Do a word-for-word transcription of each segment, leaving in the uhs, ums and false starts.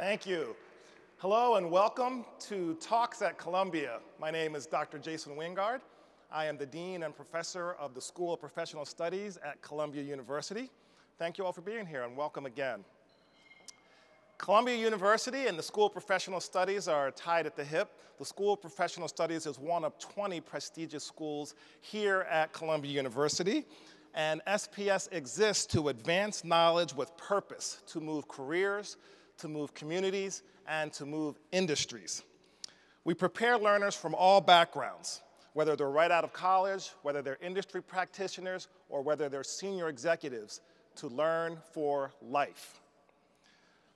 Thank you. Hello and welcome to Talks at Columbia. My name is Doctor Jason Wingard. I am the Dean and Professor of the School of Professional Studies at Columbia University. Thank you all for being here and welcome again. Columbia University and the School of Professional Studies are tied at the hip. The School of Professional Studies is one of twenty prestigious schools here at Columbia University. And S P S exists to advance knowledge with purpose, to move careers, to move communities, and to move industries. We prepare learners from all backgrounds, whether they're right out of college, whether they're industry practitioners, or whether they're senior executives, to learn for life.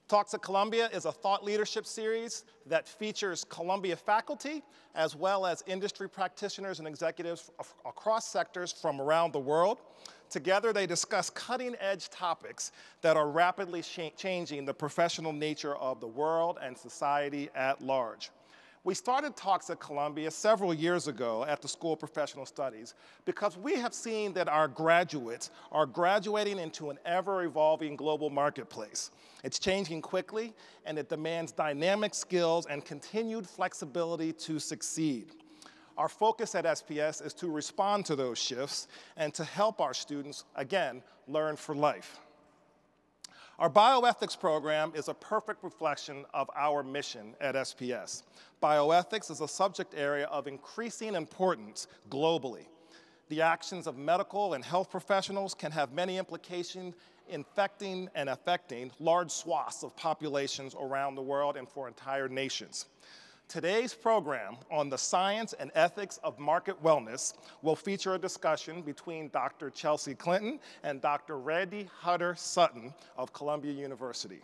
Talks at Columbia is a thought leadership series that features Columbia faculty, as well as industry practitioners and executives across sectors from around the world. Together, they discuss cutting-edge topics that are rapidly changing the professional nature of the world and society at large. We started Talks at Columbia several years ago at the School of Professional Studies because we have seen that our graduates are graduating into an ever-evolving global marketplace. It's changing quickly, and it demands dynamic skills and continued flexibility to succeed. Our focus at S P S is to respond to those shifts and to help our students, again, learn for life. Our bioethics program is a perfect reflection of our mission at S P S. Bioethics is a subject area of increasing importance globally. The actions of medical and health professionals can have many implications, infecting and affecting large swaths of populations around the world and for entire nations. Today's program on the science and ethics of market wellness will feature a discussion between Doctor Chelsea Clinton and Doctor Randy Hutter-Sutton of Columbia University.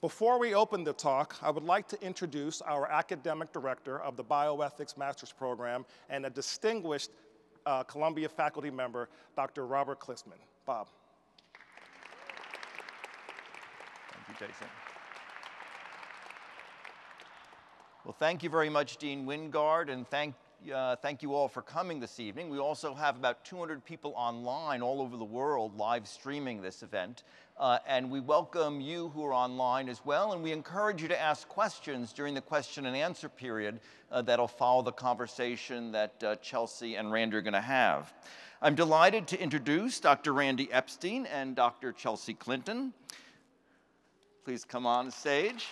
Before we open the talk, I would like to introduce our academic director of the Bioethics Master's Program and a distinguished uh, Columbia faculty member, Doctor Robert Klitzman. Bob. Thank you, Jason. Well, thank you very much, Dean Wingard, and thank, uh, thank you all for coming this evening. We also have about two hundred people online all over the world live streaming this event, uh, and we welcome you who are online as well, and we encourage you to ask questions during the question and answer period uh, that'll follow the conversation that uh, Chelsea and Randy are gonna have. I'm delighted to introduce Doctor Randy Epstein and Doctor Chelsea Clinton. Please come on stage.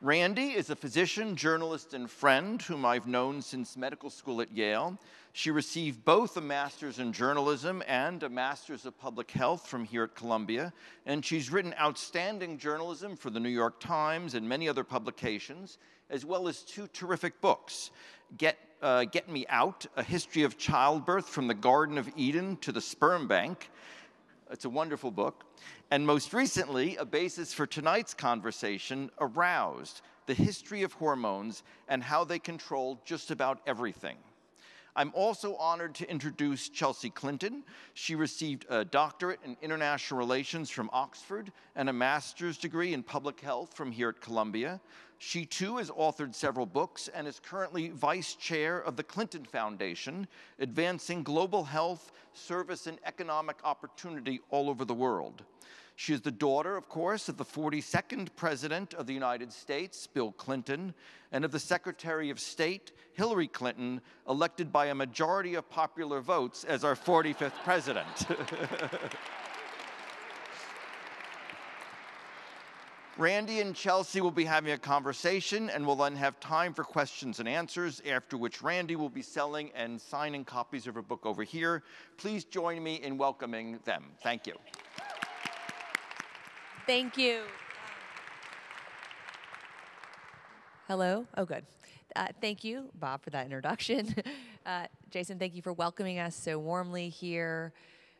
Randy is a physician, journalist, and friend whom I've known since medical school at Yale. She received both a master's in journalism and a master's of public health from here at Columbia, and she's written outstanding journalism for the New York Times and many other publications, as well as two terrific books, Get, uh, Get Me Out, A History of Childbirth from the Garden of Eden to the Sperm Bank. It's a wonderful book. And most recently, a basis for tonight's conversation, Aroused, the history of hormones and how they control just about everything. I'm also honored to introduce Chelsea Clinton. She received a doctorate in international relations from Oxford and a master's degree in public health from here at Columbia. She too has authored several books and is currently vice chair of the Clinton Foundation, advancing global health, service, and economic opportunity all over the world. She is the daughter, of course, of the forty-second President of the United States, Bill Clinton, and of the Secretary of State, Hillary Clinton, elected by a majority of popular votes as our forty-fifth President. Randy and Chelsea will be having a conversation, and we'll then have time for questions and answers, after which Randy will be selling and signing copies of her book over here. Please join me in welcoming them. Thank you. Thank you. Hello? Oh, good. Uh, thank you, Bob, for that introduction. Uh, Jason, thank you for welcoming us so warmly here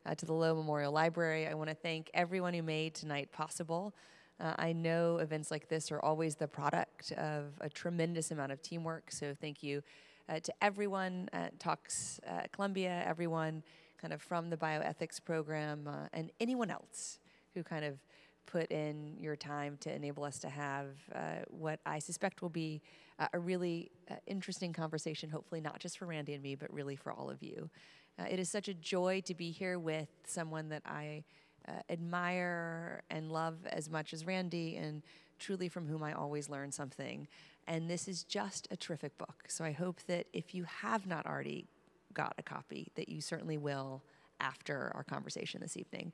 uh, to the Lowe Memorial Library. I want to thank everyone who made tonight possible. Uh, I know events like this are always the product of a tremendous amount of teamwork, so thank you uh, to everyone at Talks at Columbia, everyone kind of from the bioethics program, uh, and anyone else who kind of put in your time to enable us to have uh, what I suspect will be uh, a really uh, interesting conversation, hopefully not just for Randy and me, but really for all of you. Uh, it is such a joy to be here with someone that I uh, admire and love as much as Randy, and truly from whom I always learn something. And this is just a terrific book. So I hope that if you have not already got a copy, that you certainly will after our conversation this evening.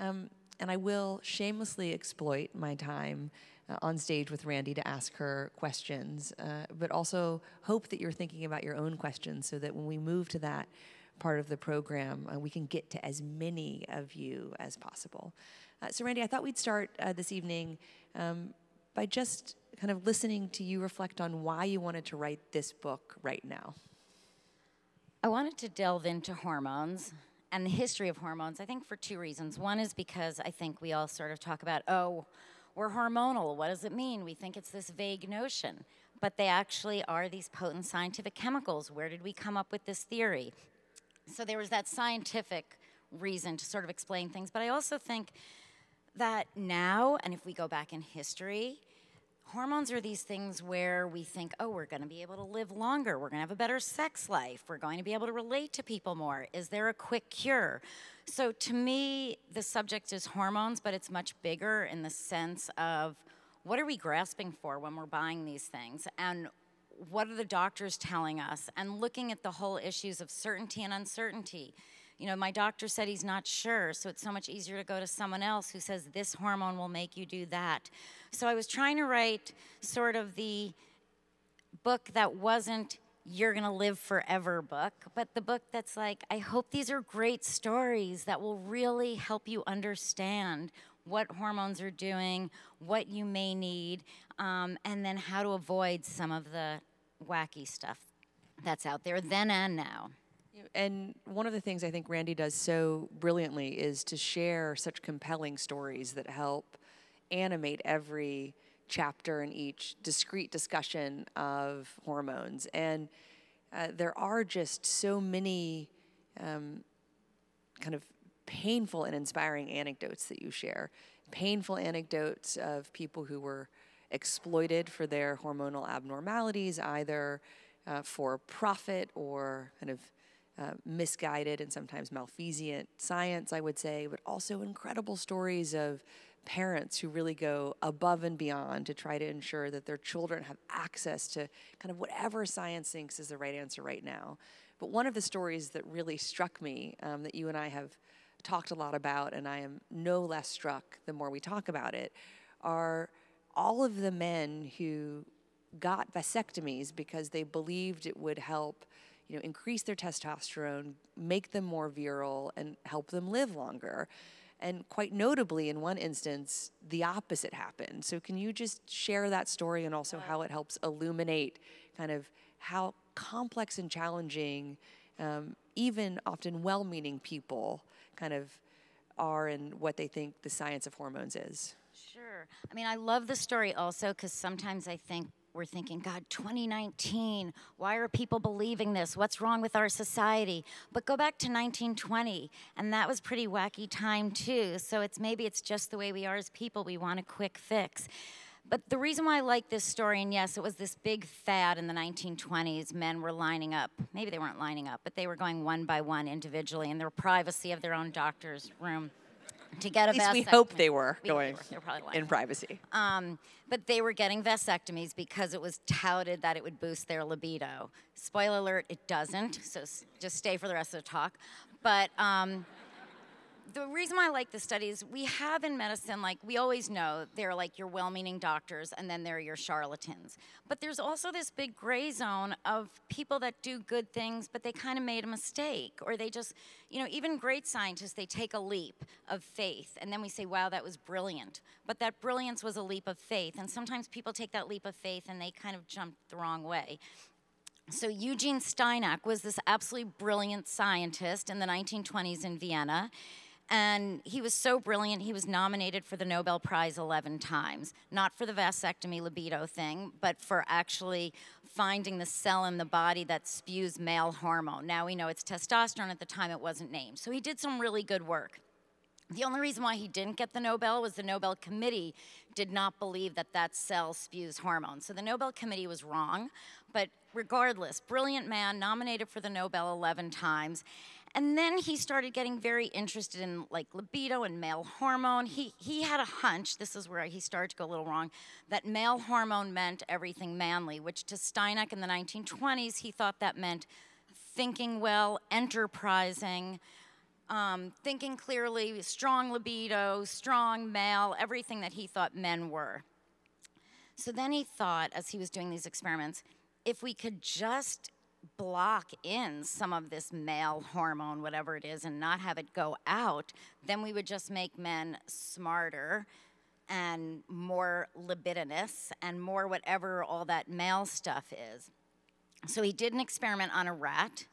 Um, and I will shamelessly exploit my time uh, on stage with Randy to ask her questions, uh, but also hope that you're thinking about your own questions so that when we move to that part of the program, uh, we can get to as many of you as possible. Uh, so Randy, I thought we'd start uh, this evening um, by just kind of listening to you reflect on why you wanted to write this book right now. I wanted to delve into hormones and the history of hormones, I think, for two reasons. One is because I think we all sort of talk about, oh, we're hormonal, what does it mean? We think it's this vague notion, but they actually are these potent scientific chemicals. Where did we come up with this theory? So there was that scientific reason to sort of explain things, but I also think that now, and if we go back in history, hormones are these things where we think, oh, we're going to be able to live longer. We're going to have a better sex life. We're going to be able to relate to people more. Is there a quick cure? So to me, the subject is hormones, but it's much bigger in the sense of what are we grasping for when we're buying these things? And what are the doctors telling us? And looking at the whole issues of certainty and uncertainty. You know, my doctor said he's not sure, so it's so much easier to go to someone else who says this hormone will make you do that. So I was trying to write sort of the book that wasn't you're gonna live forever book, but the book that's like, I hope these are great stories that will really help you understand what hormones are doing, what you may need, um, and then how to avoid some of the wacky stuff that's out there then and now. And one of the things I think Randy does so brilliantly is to share such compelling stories that help animate every chapter and each discrete discussion of hormones. And uh, there are just so many um, kind of painful and inspiring anecdotes that you share. Painful anecdotes of people who were exploited for their hormonal abnormalities, either uh, for profit or kind of Uh, misguided and sometimes malfeasant science, I would say, but also incredible stories of parents who really go above and beyond to try to ensure that their children have access to kind of whatever science thinks is the right answer right now. But one of the stories that really struck me, um, that you and I have talked a lot about, and I am no less struck the more we talk about it, are all of the men who got vasectomies because they believed it would help you know, increase their testosterone, make them more virile, and help them live longer. And quite notably, in one instance, the opposite happened. So can you just share that story and also how it helps illuminate kind of how complex and challenging um, even often well-meaning people kind of are and what they think the science of hormones is? Sure. I mean, I love the story also because sometimes I think we're thinking, God, twenty nineteen, why are people believing this? What's wrong with our society? But go back to nineteen twenty, and that was pretty wacky time too. So it's maybe it's just the way we are as people. We want a quick fix. But the reason why I like this story, and yes, it was this big fad in the nineteen twenties, men were lining up. Maybe they weren't lining up, but they were going one by one individually in their privacy of their own doctor's room to get a vasectomy. At least we hope they were going in privacy. Um, but they were getting vasectomies because it was touted that it would boost their libido. Spoiler alert, it doesn't, so just stay for the rest of the talk. But um, the reason why I like this study is we have in medicine, like we always know, they're like your well-meaning doctors and then they're your charlatans. But there's also this big gray zone of people that do good things, but they kind of made a mistake, or they just, you know, even great scientists, they take a leap of faith and then we say, wow, that was brilliant. But that brilliance was a leap of faith. And sometimes people take that leap of faith and they kind of jump the wrong way. So Eugene Steinach was this absolutely brilliant scientist in the nineteen twenties in Vienna. And he was so brilliant, he was nominated for the Nobel Prize eleven times. Not for the vasectomy libido thing, but for actually finding the cell in the body that spews male hormone. Now we know it's testosterone. At the time, it wasn't named. So he did some really good work. The only reason why he didn't get the Nobel was the Nobel Committee did not believe that that cell spews hormones. So the Nobel Committee was wrong, but regardless, brilliant man, nominated for the Nobel eleven times. And then he started getting very interested in like libido and male hormone. He, he had a hunch, this is where he started to go a little wrong, that male hormone meant everything manly, which to Steinach in the nineteen twenties, he thought that meant thinking well, enterprising, um, thinking clearly, strong libido, strong male, everything that he thought men were. So then he thought, as he was doing these experiments, if we could just block in some of this male hormone, whatever it is, and not have it go out, then we would just make men smarter and more libidinous and more whatever all that male stuff is. So he did an experiment on a rat,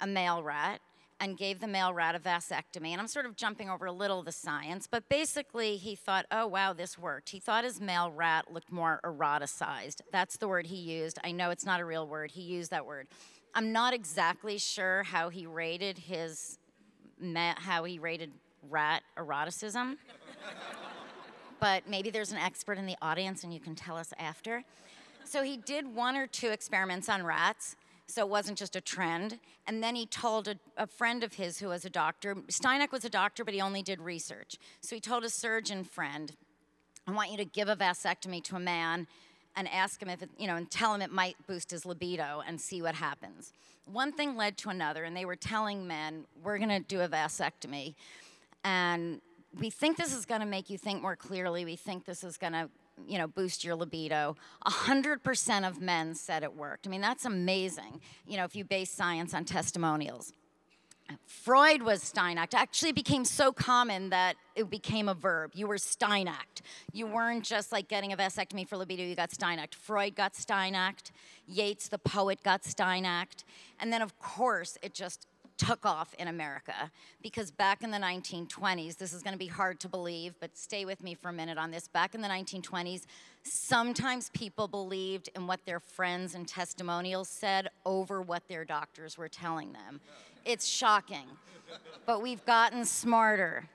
a male rat, and gave the male rat a vasectomy. And I'm sort of jumping over a little of the science, but basically he thought, oh, wow, this worked. He thought his male rat looked more eroticized. That's the word he used. I know it's not a real word. He used that word. I'm not exactly sure how he rated his, how he rated rat eroticism, but maybe there's an expert in the audience and you can tell us after. So he did one or two experiments on rats, so it wasn't just a trend. And then he told a, a friend of his who was a doctor. Steinach was a doctor, but he only did research. So he told a surgeon friend, I want you to give a vasectomy to a man and ask him if, it, you know, and tell him it might boost his libido and see what happens. One thing led to another, and they were telling men, we're gonna do a vasectomy. And we think this is gonna make you think more clearly. We think this is gonna, you know, boost your libido. one hundred percent of men said it worked. I mean, that's amazing, you know, if you base science on testimonials. Freud was Steinached. It actually became so common that it became a verb. You were Steinached. You weren't just like getting a vasectomy for libido, you got Steinached. Freud got Steinached. Yeats, the poet, got Steinached. And then, of course, it just took off in America, because back in the nineteen twenties, this is going to be hard to believe, but stay with me for a minute on this. Back in the nineteen twenties, sometimes people believed in what their friends and testimonials said over what their doctors were telling them. It's shocking, but we've gotten smarter.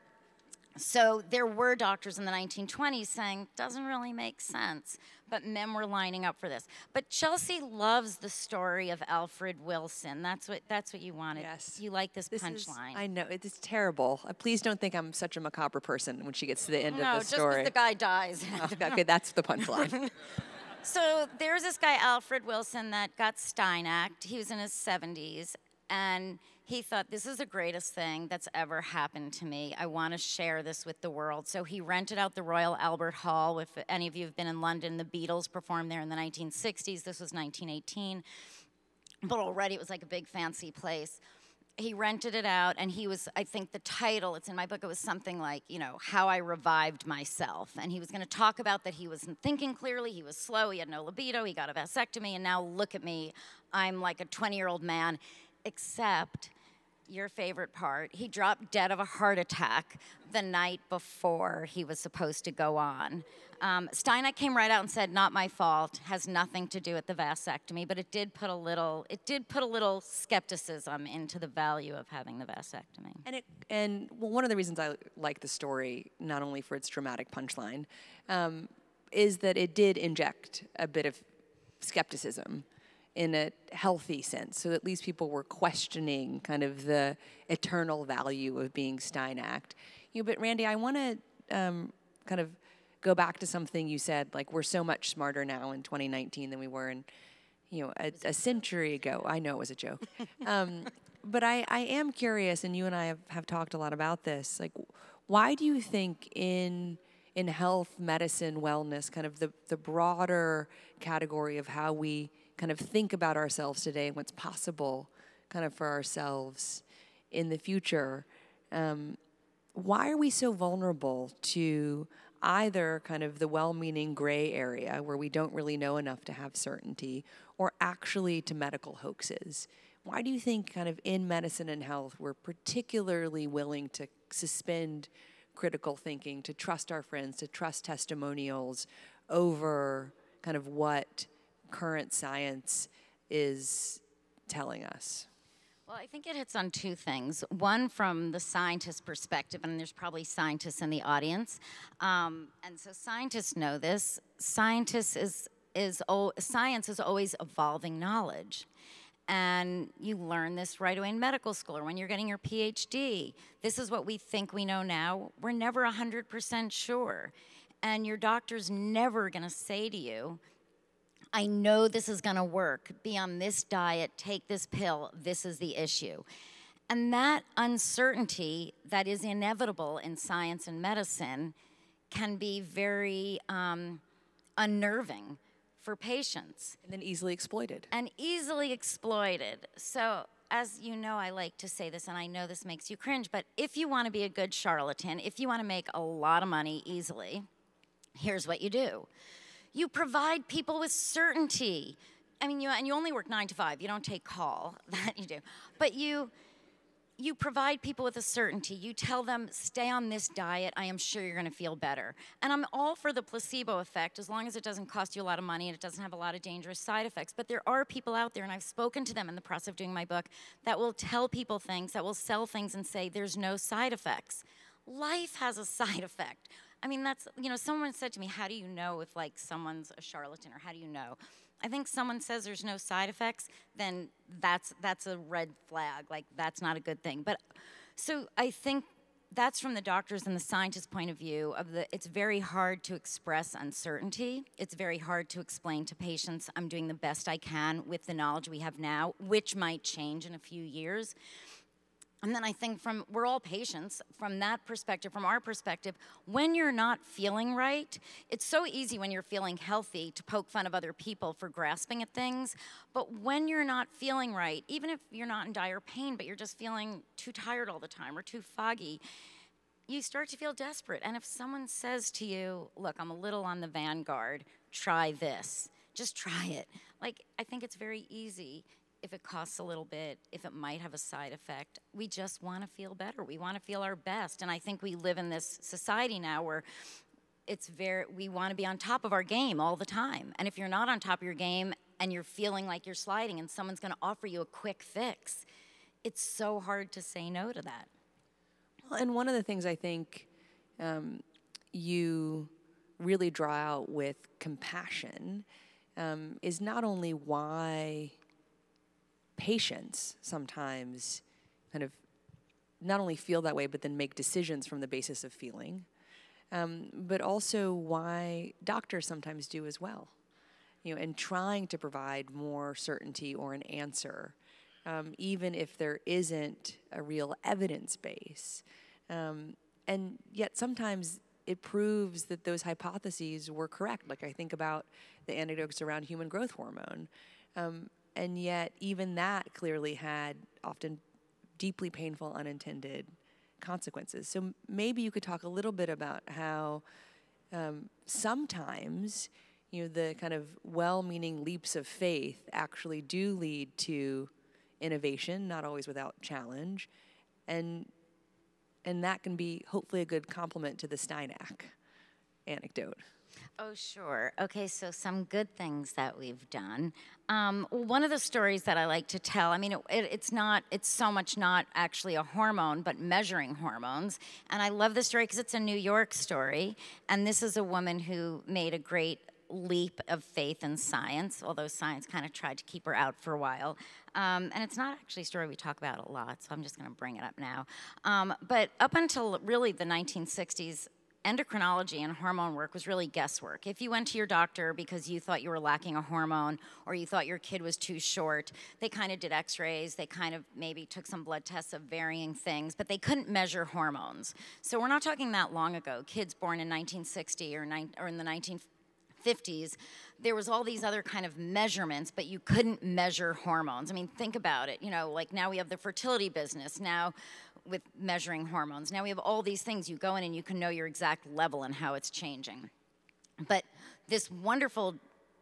So there were doctors in the nineteen twenties saying, doesn't really make sense, but men were lining up for this. But Chelsea loves the story of Alfred Wilson. That's what, that's what you wanted. Yes. You like this, this punchline. I know, it's terrible. Please don't think I'm such a macabre person when she gets to the end no, of the story. No, just because the guy dies. Oh, okay, that's the punchline. So there's this guy, Alfred Wilson, that got Steinached. He was in his seventies, and he thought, this is the greatest thing that's ever happened to me. I want to share this with the world. So he rented out the Royal Albert Hall. If any of you have been in London, the Beatles performed there in the nineteen sixties. This was nineteen eighteen. But already it was like a big fancy place. He rented it out, and he was, I think the title, it's in my book, it was something like, you know, How I Revived Myself. And he was going to talk about that he wasn't thinking clearly, he was slow, he had no libido, he got a vasectomy, and now look at me. I'm like a twenty-year-old man, except... your favorite part, he dropped dead of a heart attack the night before he was supposed to go on. Um, Steinach came right out and said, not my fault, has nothing to do with the vasectomy, but it did put a little, it did put a little skepticism into the value of having the vasectomy. And, it, and well, one of the reasons I like the story, not only for its dramatic punchline, um, is that it did inject a bit of skepticism in a healthy sense, so at least people were questioning kind of the eternal value of being Steinached. You know, but Randy, I want to um, kind of go back to something you said, like we're so much smarter now in twenty nineteen than we were in, you know, a, a century ago. I know it was a joke. um, but I, I am curious, and you and I have, have talked a lot about this, like why do you think in in health, medicine, wellness, kind of the, the broader category of how we kind of think about ourselves today and what's possible kind of for ourselves in the future, um, why are we so vulnerable to either kind of the well-meaning gray area where we don't really know enough to have certainty, or actually to medical hoaxes? Why do you think kind of in medicine and health we're particularly willing to suspend critical thinking, to trust our friends, to trust testimonials over kind of what current science is telling us? Well, I think it hits on two things. One, from the scientist perspective, and there's probably scientists in the audience, um, and so scientists know this. Scientists is, is, science is always evolving knowledge. and you learn this right away in medical school or when you're getting your PhD. This is what we think we know now. We're never one hundred percent sure. And your doctor's never gonna say to you, I know this is gonna work. Be on this diet, take this pill, this is the issue. And that uncertainty that is inevitable in science and medicine can be very um, unnerving for patients. And then easily exploited. And easily exploited. So as you know, I like to say this, and I know this makes you cringe, but if you want to be a good charlatan, if you want to make a lot of money easily, here's what you do. You provide people with certainty. I mean, you, and you only work nine to five. You don't take call, that you do. But you, you provide people with a certainty. You tell them, stay on this diet. I am sure you're gonna feel better. And I'm all for the placebo effect, as long as it doesn't cost you a lot of money and it doesn't have a lot of dangerous side effects. But there are people out there, and I've spoken to them in the process of doing my book, that will tell people things, that will sell things and say there's no side effects. Life has a side effect. I mean, that's, you know, someone said to me, how do you know if like someone's a charlatan, or how do you know? I think someone says there's no side effects, then that's, that's a red flag, like that's not a good thing. But so I think that's from the doctor's and the scientist's point of view of the, it's very hard to express uncertainty. It's very hard to explain to patients, I'm doing the best I can with the knowledge we have now, which might change in a few years. And then I think from, we're all patients, from that perspective, from our perspective, when you're not feeling right, it's so easy when you're feeling healthy to poke fun of other people for grasping at things, but when you're not feeling right, even if you're not in dire pain, but you're just feeling too tired all the time or too foggy, you start to feel desperate. And if someone says to you, look, I'm a little on the vanguard, try this, just try it. Like, I think it's very easy if it costs a little bit, if it might have a side effect. We just want to feel better. We want to feel our best. And I think we live in this society now where it's very, we want to be on top of our game all the time. And if you're not on top of your game and you're feeling like you're sliding and someone's going to offer you a quick fix, it's so hard to say no to that. Well, and one of the things I think um, you really draw out with compassion um, is not only why patients sometimes kind of not only feel that way, but then make decisions from the basis of feeling, um, but also why doctors sometimes do as well, you know, and trying to provide more certainty or an answer, um, even if there isn't a real evidence base. Um, and yet sometimes it proves that those hypotheses were correct. Like I think about the anecdotes around human growth hormone. Um, And yet, even that clearly had often deeply painful, unintended consequences. So maybe you could talk a little bit about how um, sometimes, you know, the kind of well-meaning leaps of faith actually do lead to innovation, not always without challenge, and and that can be hopefully a good complement to the Steinach anecdote. Oh, sure. Okay, so some good things that we've done. Um, one of the stories that I like to tell, I mean, it, it, it's not, it's so much not actually a hormone, but measuring hormones. And I love this story because it's a New York story. And this is a woman who made a great leap of faith in science, although science kind of tried to keep her out for a while. Um, and it's not actually a story we talk about a lot, so I'm just going to bring it up now. Um, but up until really the nineteen sixties, endocrinology and hormone work was really guesswork. If you went to your doctor because you thought you were lacking a hormone or you thought your kid was too short, they kind of did x-rays, they kind of maybe took some blood tests of varying things, but they couldn't measure hormones. So we're not talking that long ago. Kids born in nineteen sixty or, or in the nineteen fifties, there was all these other kind of measurements, but you couldn't measure hormones. I mean, think about it. You know, like now we have the fertility business. Now with measuring hormones. Now we have all these things. You go in and you can know your exact level and how it's changing. But this wonderful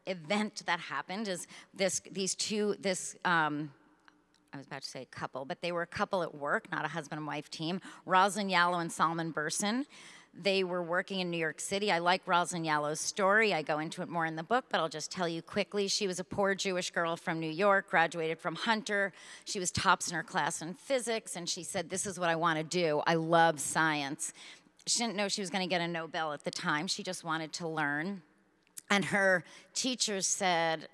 event that happened is this, these two, this, um, I was about to say couple, but they were a couple at work, not a husband and wife team, Rosalyn Yalow and Solomon Berson. They were working in New York City. I like Rosalyn Yalow's story. I go into it more in the book, but I'll just tell you quickly. She was a poor Jewish girl from New York, graduated from Hunter. She was tops in her class in physics, and she said, this is what I want to do. I love science. She didn't know she was going to get a Nobel at the time. She just wanted to learn. And her teacher said,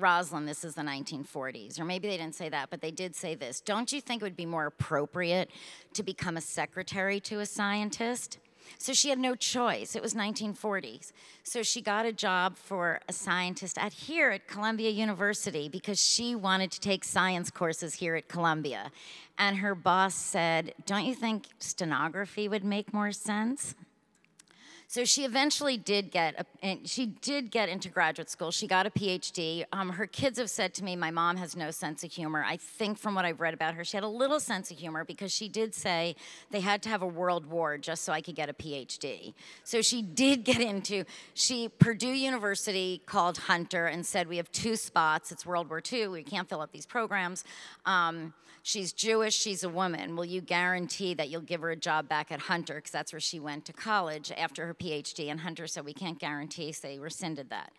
Rosalyn, this is the nineteen forties, or maybe they didn't say that, but they did say this. Don't you think it would be more appropriate to become a secretary to a scientist? So she had no choice. It was nineteen forties. So she got a job for a scientist at here at Columbia University because she wanted to take science courses here at Columbia. And her boss said, don't you think stenography would make more sense? So she eventually did get, a, she did get into graduate school. She got a P H D. Um, her kids have said to me, my mom has no sense of humor. I think from what I've read about her, she had a little sense of humor because she did say they had to have a world war just so I could get a P H D. So she did get into, she, Purdue University called Hunter and said, we have two spots. It's World War Two. We can't fill up these programs. Um, she's Jewish. She's a woman. Will you guarantee that you'll give her a job back at Hunter? Because that's where she went to college after her P H D, and Hunter said, we can't guarantee, so they rescinded that.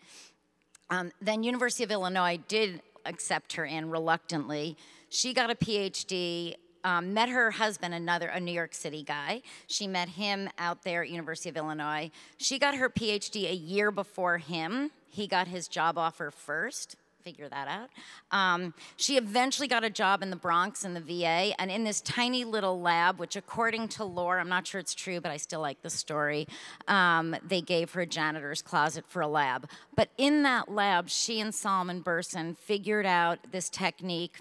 Um, then University of Illinois did accept her in reluctantly. She got a P H D, um, met her husband, another a New York City guy. She met him out there at University of Illinois. She got her P H D a year before him. He got his job offer first. Figure that out. Um, she eventually got a job in the Bronx in the V A, and in this tiny little lab, which according to lore, I'm not sure it's true, but I still like the story, um, they gave her a janitor's closet for a lab. But in that lab, she and Solomon Berson figured out this technique,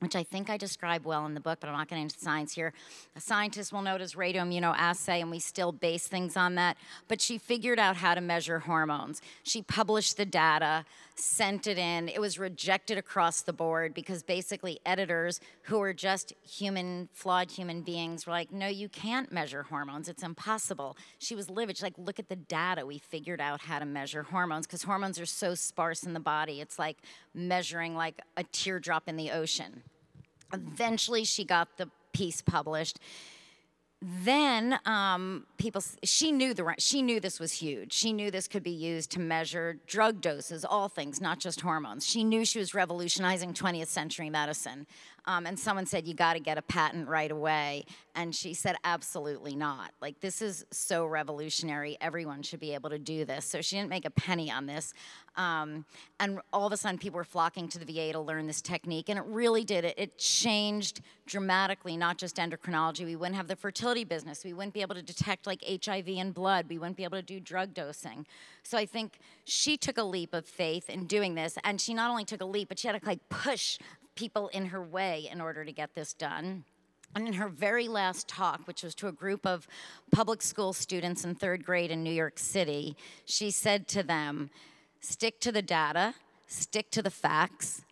which I think I describe well in the book, but I'm not getting into science here. A scientist will know it as radioimmunoassay, and we still base things on that. But she figured out how to measure hormones. She published the data, sent it in. It was rejected across the board because basically editors who are just human, flawed human beings were like, no, you can't measure hormones. It's impossible. She was livid. She's like, look at the data. We figured out how to measure hormones because hormones are so sparse in the body. It's like measuring like a teardrop in the ocean. Eventually, she got the piece published. Then um, people, she knew the she knew this was huge. She knew this could be used to measure drug doses, all things, not just hormones. She knew she was revolutionizing twentieth century medicine. Um, and someone said, you got to get a patent right away. And she said, absolutely not. Like, this is so revolutionary. Everyone should be able to do this. So she didn't make a penny on this. Um, and all of a sudden, people were flocking to the V A to learn this technique. And it really did. It, it changed dramatically, not just endocrinology. We wouldn't have the fertility business. We wouldn't be able to detect like H I V in blood. We wouldn't be able to do drug dosing. So I think she took a leap of faith in doing this, and she not only took a leap, but she had to like push people in her way in order to get this done. And in her very last talk, which was to a group of public school students in third grade in New York City, she said to them, stick to the data, stick to the facts,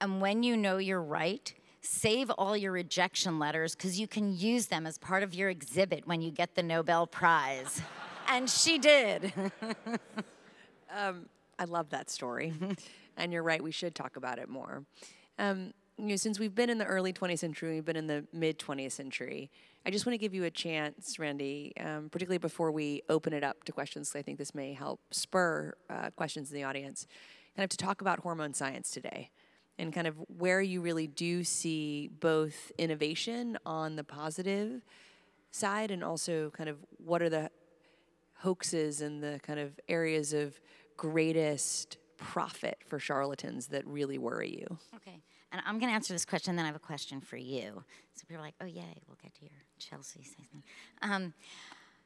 and when you know you're right, save all your rejection letters because you can use them as part of your exhibit when you get the Nobel Prize. And she did. um, I love that story. And you're right, we should talk about it more. Um, you know, since we've been in the early twentieth century, we've been in the mid twentieth century, I just want to give you a chance, Randy, um, particularly before we open it up to questions, because I think this may help spur uh, questions in the audience, kind of to talk about hormone science today, and kind of where you really do see both innovation on the positive side and also kind of what are the hoaxes and the kind of areas of greatest profit for charlatans that really worry you. Okay, and I'm gonna answer this question, then I have a question for you. So people are like, oh yay, we'll get to your Chelsea thing. Um,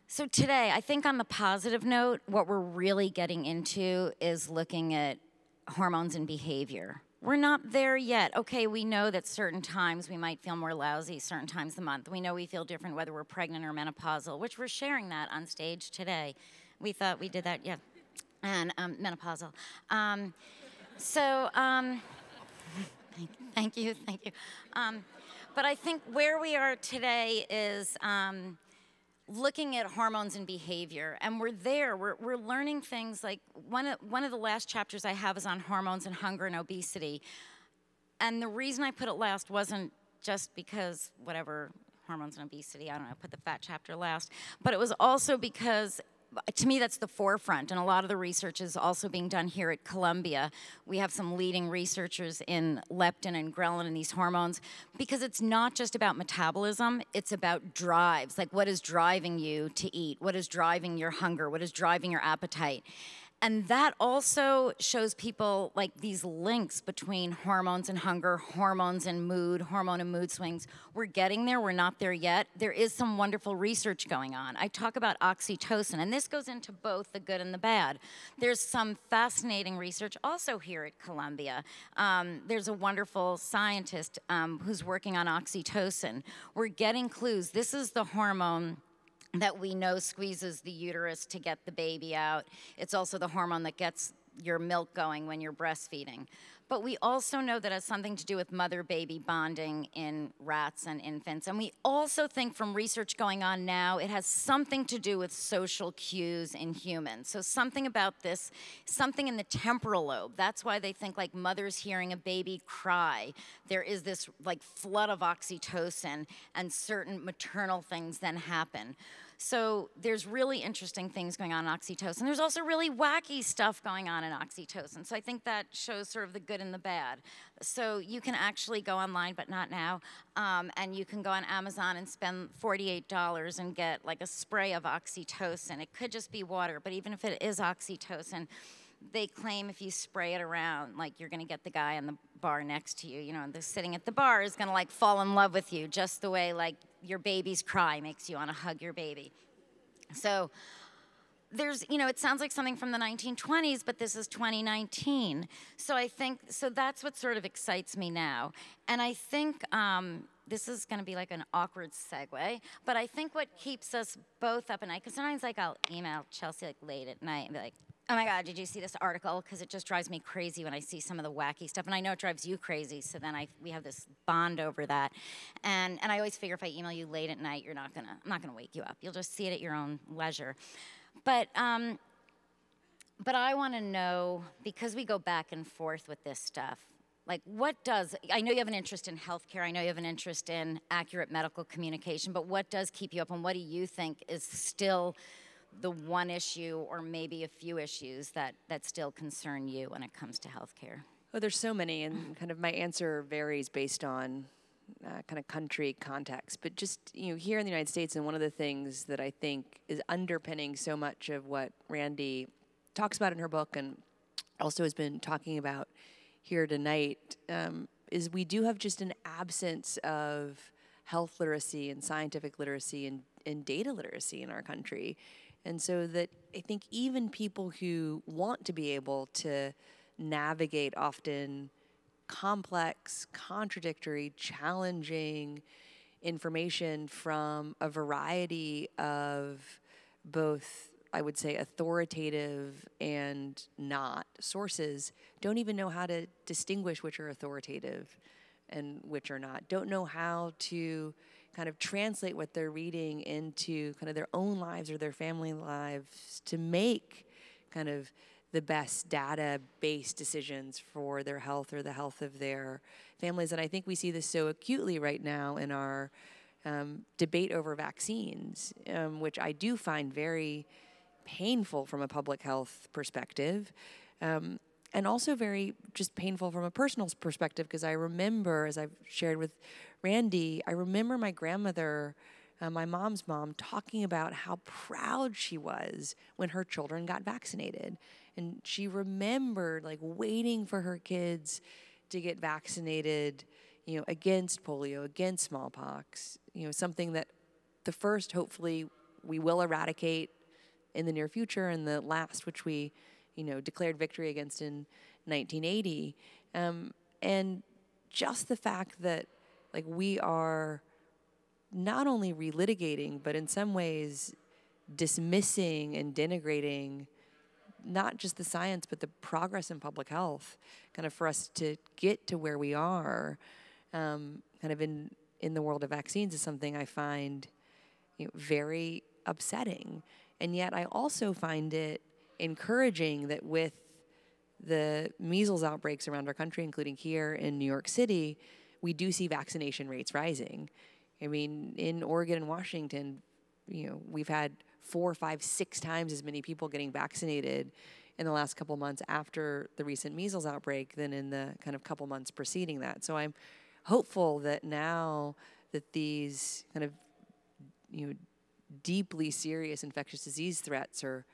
so today, I think on the positive note, what we're really getting into is looking at hormones and behavior. We're not there yet. Okay, we know that certain times we might feel more lousy, certain times of the month. We know we feel different whether we're pregnant or menopausal, which we're sharing that on stage today. We thought we did that, yeah, and um, menopausal. Um, so, um, thank, thank you, thank you. Um, but I think where we are today is um, looking at hormones and behavior, and we're there, we're, we're learning things like, one of, one of the last chapters I have is on hormones and hunger and obesity, and the reason I put it last wasn't just because, whatever, hormones and obesity, I don't know, put the fat chapter last, but it was also because, to me, that's the forefront, and a lot of the research is also being done here at Columbia. We have some leading researchers in leptin and ghrelin and these hormones, because it's not just about metabolism, it's about drives, like what is driving you to eat, what is driving your hunger, what is driving your appetite. And that also shows people like these links between hormones and hunger, hormones and mood, hormone and mood swings. We're getting there, we're not there yet. There is some wonderful research going on. I talk about oxytocin, and this goes into both the good and the bad. There's some fascinating research also here at Columbia. Um, there's a wonderful scientist um, who's working on oxytocin. We're getting clues. This is the hormone that we know squeezes the uterus to get the baby out. It's also the hormone that gets your milk going when you're breastfeeding. But we also know that it has something to do with mother-baby bonding in rats and infants. And we also think from research going on now, it has something to do with social cues in humans. So something about this, something in the temporal lobe. That's why they think like mothers hearing a baby cry. There is this like flood of oxytocin and certain maternal things then happen. So there's really interesting things going on in oxytocin. There's also really wacky stuff going on in oxytocin. So I think that shows sort of the good and the bad. So you can actually go online, but not now, um, and you can go on Amazon and spend forty-eight dollars and get like a spray of oxytocin. It could just be water, but even if it is oxytocin, they claim if you spray it around, like you're gonna get the guy in the bar next to you, you know, and they're sitting at the bar is gonna like fall in love with you just the way like your baby's cry makes you want to hug your baby. So there's, you know, it sounds like something from the nineteen twenties, but this is twenty nineteen. So I think, so that's what sort of excites me now. And I think um, this is going to be like an awkward segue, but I think what keeps us both up at night, because sometimes like I'll email Chelsea like late at night and be like, oh my God, did you see this article? Because it just drives me crazy when I see some of the wacky stuff. And I know it drives you crazy, so then I, we have this bond over that. And, and I always figure if I email you late at night, you're not gonna, I'm not gonna wake you up. You'll just see it at your own leisure. But, um, but I wanna know, because we go back and forth with this stuff, like what does, I know you have an interest in healthcare, I know you have an interest in accurate medical communication, but what does keep you up and what do you think is still the one issue or maybe a few issues that, that still concern you when it comes to healthcare? Oh, there's so many, and kind of my answer varies based on uh, kind of country context. But just, you know, here in the United States, and one of the things that I think is underpinning so much of what Randy talks about in her book and also has been talking about here tonight um, is we do have just an absence of health literacy and scientific literacy and, and data literacy in our country. And so that I think even people who want to be able to navigate often complex, contradictory, challenging information from a variety of both, I would say, authoritative and not sources, don't even know how to distinguish which are authoritative and which are not, don't know how to kind of translate what they're reading into kind of their own lives or their family lives to make kind of the best data-based decisions for their health or the health of their families. And I think we see this so acutely right now in our um, debate over vaccines, um, which I do find very painful from a public health perspective, um, and also very just painful from a personal perspective, because I remember, as I've shared with Randy, I remember my grandmother, uh, my mom's mom, talking about how proud she was when her children got vaccinated. And she remembered like waiting for her kids to get vaccinated, you know, against polio, against smallpox, you know, something that the first, hopefully, we will eradicate in the near future, and the last, which we, you know, declared victory against in nineteen eighty. Um, and just the fact that like we are not only relitigating, but in some ways dismissing and denigrating not just the science, but the progress in public health, kind of for us to get to where we are, um, kind of in, in the world of vaccines is something I find, you know, very upsetting. And yet I also find it encouraging that with the measles outbreaks around our country, including here in New York City, we do see vaccination rates rising. I mean, in Oregon and Washington, you know, we've had four, five, six times as many people getting vaccinated in the last couple months after the recent measles outbreak than in the kind of couple months preceding that. So I'm hopeful that now that these kind of, you know, deeply serious infectious disease threats are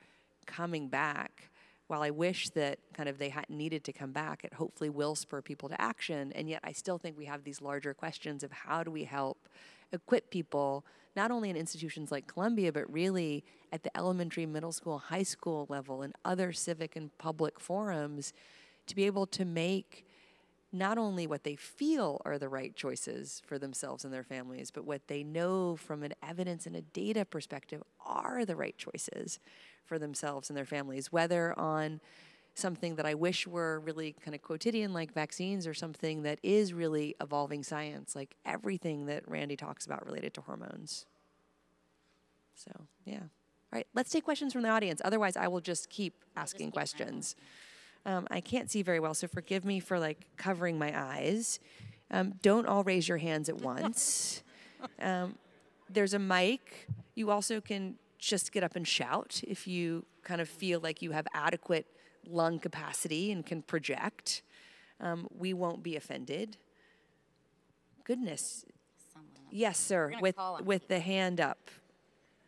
coming back, while I wish that kind of they hadn't needed to come back, it hopefully will spur people to action. And yet I still think we have these larger questions of how do we help equip people, not only in institutions like Columbia, but really at the elementary, middle school, high school level and other civic and public forums to be able to make not only what they feel are the right choices for themselves and their families, but what they know from an evidence and a data perspective are the right choices for themselves and their families, whether on something that I wish were really kind of quotidian like vaccines or something that is really evolving science, like everything that Randy talks about related to hormones. So, yeah. All right, let's take questions from the audience. Otherwise, I will just keep asking questions. Um, I can't see very well, so forgive me for like covering my eyes. Um, don't all raise your hands at once. Um, there's a mic. You also can just get up and shout if you kind of feel like you have adequate lung capacity and can project. Um, we won't be offended. Goodness. Yes, sir, with, with the hand up.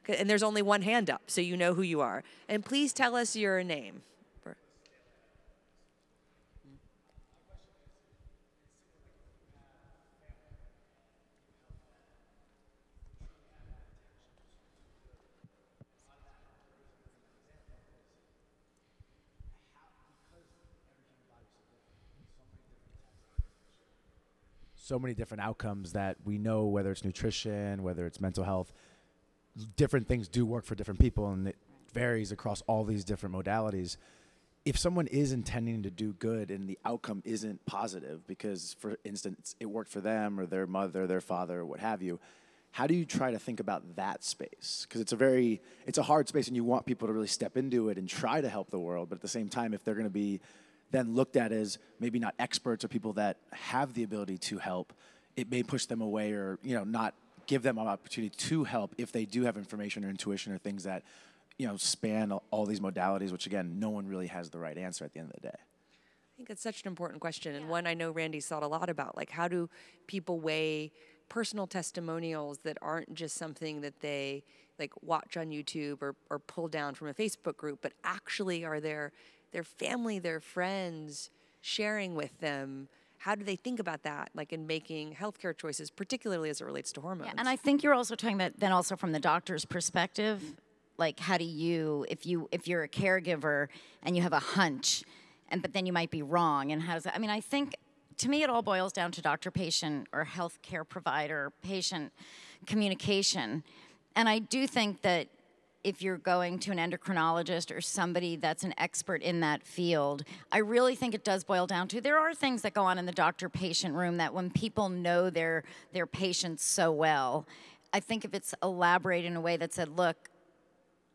And there's only one hand up, so you know who you are. And please tell us your name. So many different outcomes that we know, whether it's nutrition, whether it's mental health, different things do work for different people, and it varies across all these different modalities. If someone is intending to do good and the outcome isn't positive because, for instance, it worked for them or their mother, their father, what have you, how do you try to think about that space? Because it's a very, it's a hard space, and you want people to really step into it and try to help the world, but at the same time, if they're going to be then looked at as maybe not experts or people that have the ability to help, it may push them away or, you know, not give them an opportunity to help if they do have information or intuition or things that, you know, span all these modalities, which again, no one really has the right answer at the end of the day. I think it's such an important question, and yeah. one I know Randy's thought a lot about, like how do people weigh personal testimonials that aren't just something that they like watch on YouTube or, or pull down from a Facebook group, but actually are there their family, their friends, sharing with them. How do they think about that, like in making healthcare choices, particularly as it relates to hormones? Yeah, and I think you're also talking about then also from the doctor's perspective, like how do you, if you if you're a caregiver and you have a hunch, and but then you might be wrong, and how does that? I mean, I think to me it all boils down to doctor-patient or healthcare provider-patient communication, and I do think that. If you're going to an endocrinologist or somebody that's an expert in that field, I really think it does boil down to there are things that go on in the doctor-patient room that when people know their their patients so well, I think if it's elaborated in a way that said, look,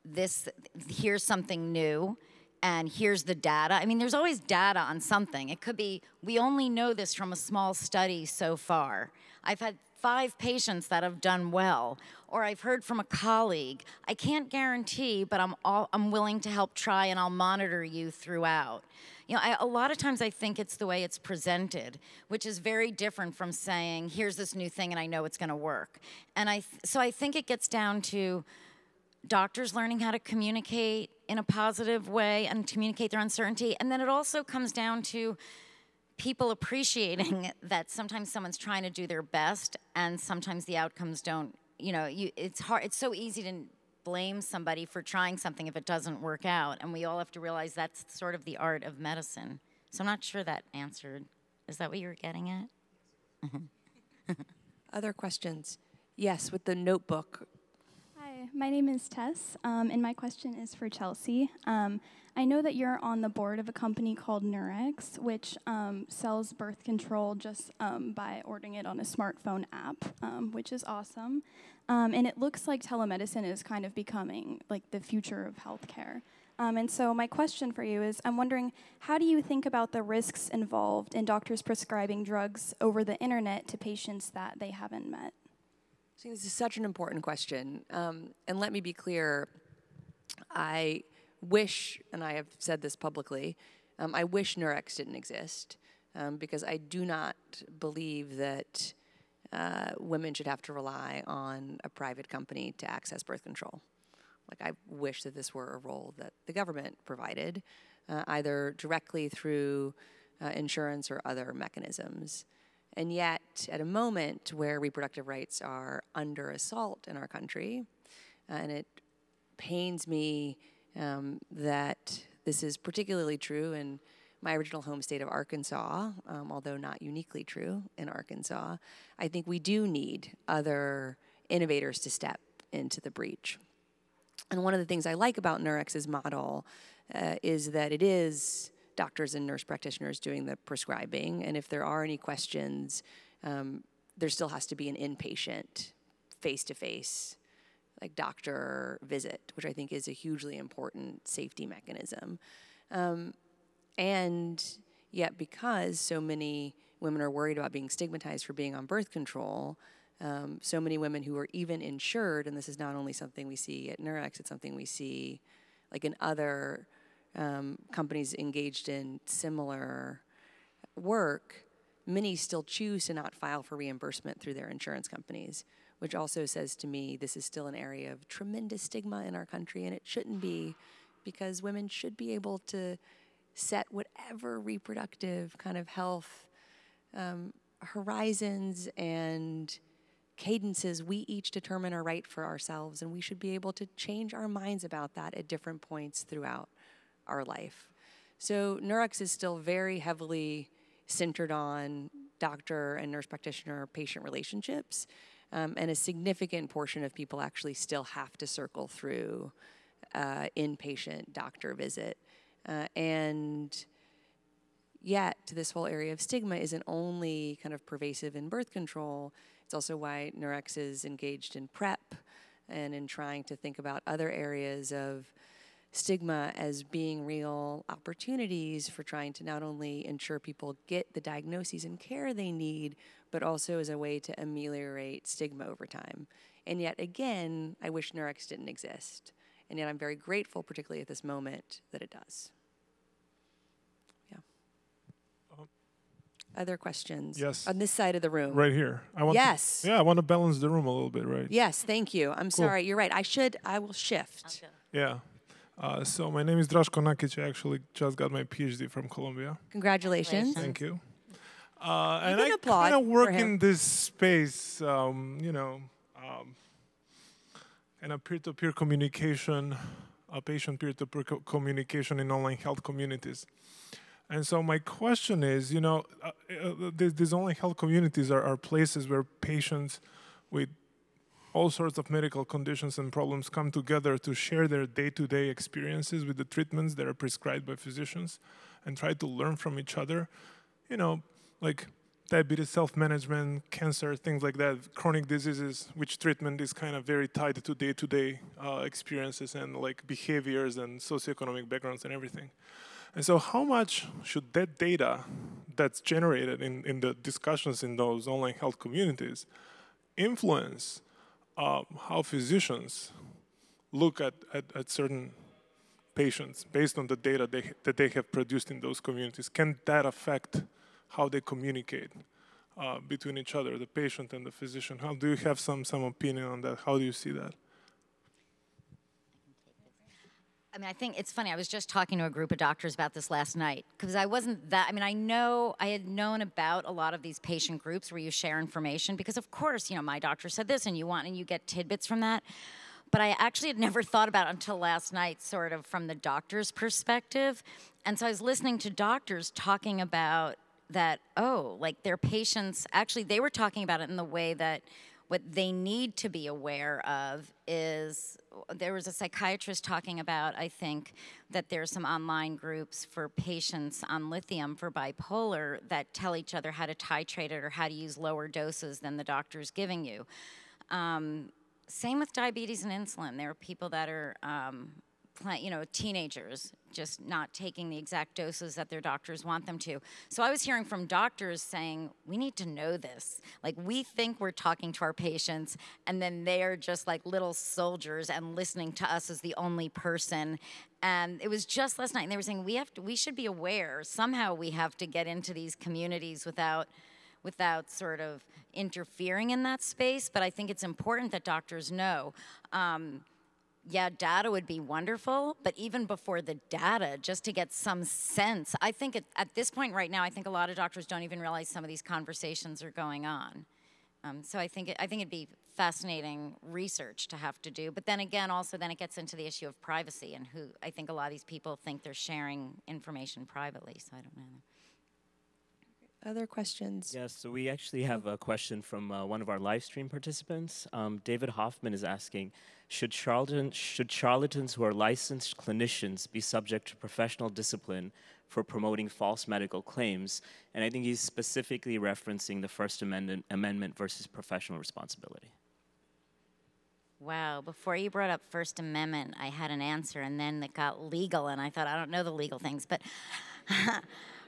this here's something new and here's the data. I mean, there's always data on something. It could be we only know this from a small study so far. I've had five patients that have done well, or I've heard from a colleague. I can't guarantee, but I'm all, I'm willing to help try, and I'll monitor you throughout. You know, I, a lot of times I think it's the way it's presented, which is very different from saying, here's this new thing and I know it's gonna work. And I th so I think it gets down to doctors learning how to communicate in a positive way and communicate their uncertainty. And then it also comes down to people appreciating that sometimes someone's trying to do their best and sometimes the outcomes don't, you know, you, it's hard, it's so easy to blame somebody for trying something if it doesn't work out, and we all have to realize that's sort of the art of medicine. So I'm not sure that answered. Is that what you were getting at? Other questions? Yes, with the notebook. Hi, my name is Tess, um, and my question is for Chelsea. Um, I know that you're on the board of a company called Nurx, which um, sells birth control just um, by ordering it on a smartphone app, um, which is awesome. Um, and it looks like telemedicine is kind of becoming like the future of healthcare. Um, and so my question for you is, I'm wondering, how do you think about the risks involved in doctors prescribing drugs over the internet to patients that they haven't met? I think this is such an important question. Um, and let me be clear, I wish, and I have said this publicly, um, I wish Nurx didn't exist um, because I do not believe that uh, women should have to rely on a private company to access birth control. Like I wish that this were a role that the government provided. uh, either directly through uh, insurance or other mechanisms. And yet, at a moment where reproductive rights are under assault in our country, uh, and it pains me um, that this is particularly true in my original home state of Arkansas, um, although not uniquely true in Arkansas, I think we do need other innovators to step into the breach. And one of the things I like about Nurx's model uh, is that it is doctors and nurse practitioners doing the prescribing, and if there are any questions, um, there still has to be an inpatient, face-to-face, like doctor visit, which I think is a hugely important safety mechanism. Um, And yet, because so many women are worried about being stigmatized for being on birth control, um, so many women who are even insured, and this is not only something we see at Nurx, it's something we see like in other um, companies engaged in similar work, many still choose to not file for reimbursement through their insurance companies, which also says to me this is still an area of tremendous stigma in our country, and it shouldn't be, because women should be able to set whatever reproductive kind of health um, horizons and cadences we each determine are right for ourselves, and we should be able to change our minds about that at different points throughout our life. So Nurx is still very heavily centered on doctor and nurse practitioner patient relationships, um, and a significant portion of people actually still have to circle through uh, inpatient doctor visit. Uh, and yet, this whole area of stigma isn't only kind of pervasive in birth control, it's also why Nurx is engaged in PrEP and in trying to think about other areas of stigma as being real opportunities for trying to not only ensure people get the diagnoses and care they need, but also as a way to ameliorate stigma over time. And yet again, I wish Nurx didn't exist. And yet I'm very grateful, particularly at this moment, that it does. Yeah. Um, Other questions? Yes. On this side of the room. Right here. I want yes. To, yeah, I want to balance the room a little bit, right? Yes, thank you. I'm cool. Sorry, you're right. I should, I will shift. Yeah. Uh, so my name is Drasko Nakić. I actually just got my PhD from Columbia. Congratulations. Congratulations. Thank you. Uh, you and I kind of work in this space, um, you know, um, and a peer-to-peer communication, a patient peer-to-peer co communication in online health communities. And so my question is, you know, uh, uh, these, these online health communities are, are places where patients with all sorts of medical conditions and problems come together to share their day-to-day experiences with the treatments that are prescribed by physicians and try to learn from each other, you know, like diabetes, self-management, cancer, things like that, chronic diseases, which treatment is kind of very tied to day-to-day uh, experiences and like behaviors and socioeconomic backgrounds and everything. And so how much should that data that's generated in, in the discussions in those online health communities influence uh, how physicians look at, at, at certain patients based on the data they, that they have produced in those communities? Can that affect how they communicate uh, between each other, the patient and the physician? How do you have some, some opinion on that? How do you see that? I mean, I think it's funny. I was just talking to a group of doctors about this last night, because I wasn't that, I mean, I know, I had known about a lot of these patient groups where you share information, because of course, you know, my doctor said this and you want, and you get tidbits from that. But I actually had never thought about it until last night, sort of from the doctor's perspective. And so I was listening to doctors talking about that, oh, like their patients, actually they were talking about it in the way that what they need to be aware of is, there was a psychiatrist talking about, I think, that there's some online groups for patients on lithium for bipolar that tell each other how to titrate it or how to use lower doses than the doctor's giving you. Um, same with diabetes and insulin. There are people that are, um, you know, teenagers just not taking the exact doses that their doctors want them to. So I was hearing from doctors saying, we need to know this. Like, we think we're talking to our patients, and then they're just like little soldiers and listening to us as the only person. And it was just last night, and they were saying, we have to, we should be aware. Somehow we have to get into these communities without, without sort of interfering in that space. But I think it's important that doctors know. Um, yeah, data would be wonderful, but even before the data, just to get some sense. I think at, at this point right now, I think a lot of doctors don't even realize some of these conversations are going on. Um, so I think, it, I think it'd be fascinating research to have to do. But then again, also then it gets into the issue of privacy and who, I think a lot of these people think they're sharing information privately, so I don't know. Other questions? Yes, so we actually have a question from uh, one of our live stream participants. Um, David Hoffman is asking, should charlatans, should charlatans who are licensed clinicians be subject to professional discipline for promoting false medical claims? And I think he's specifically referencing the First Amendment, amendment versus professional responsibility. Wow, before you brought up First Amendment, I had an answer, and then it got legal, and I thought, I don't know the legal things, but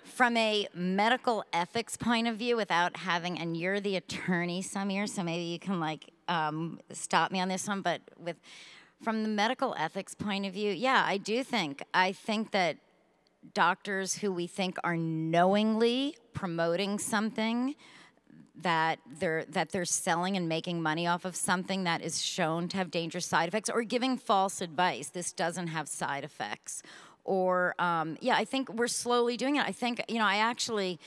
from a medical ethics point of view, without having, and you're the attorney, Samir, so maybe you can like um, stop me on this one, but with, from the medical ethics point of view, yeah, I do think, I think that doctors who we think are knowingly promoting something, that they're, that they're selling and making money off of something that is shown to have dangerous side effects, or giving false advice, this doesn't have side effects. Or, um, yeah, I think we're slowly doing it. I think, you know, I actually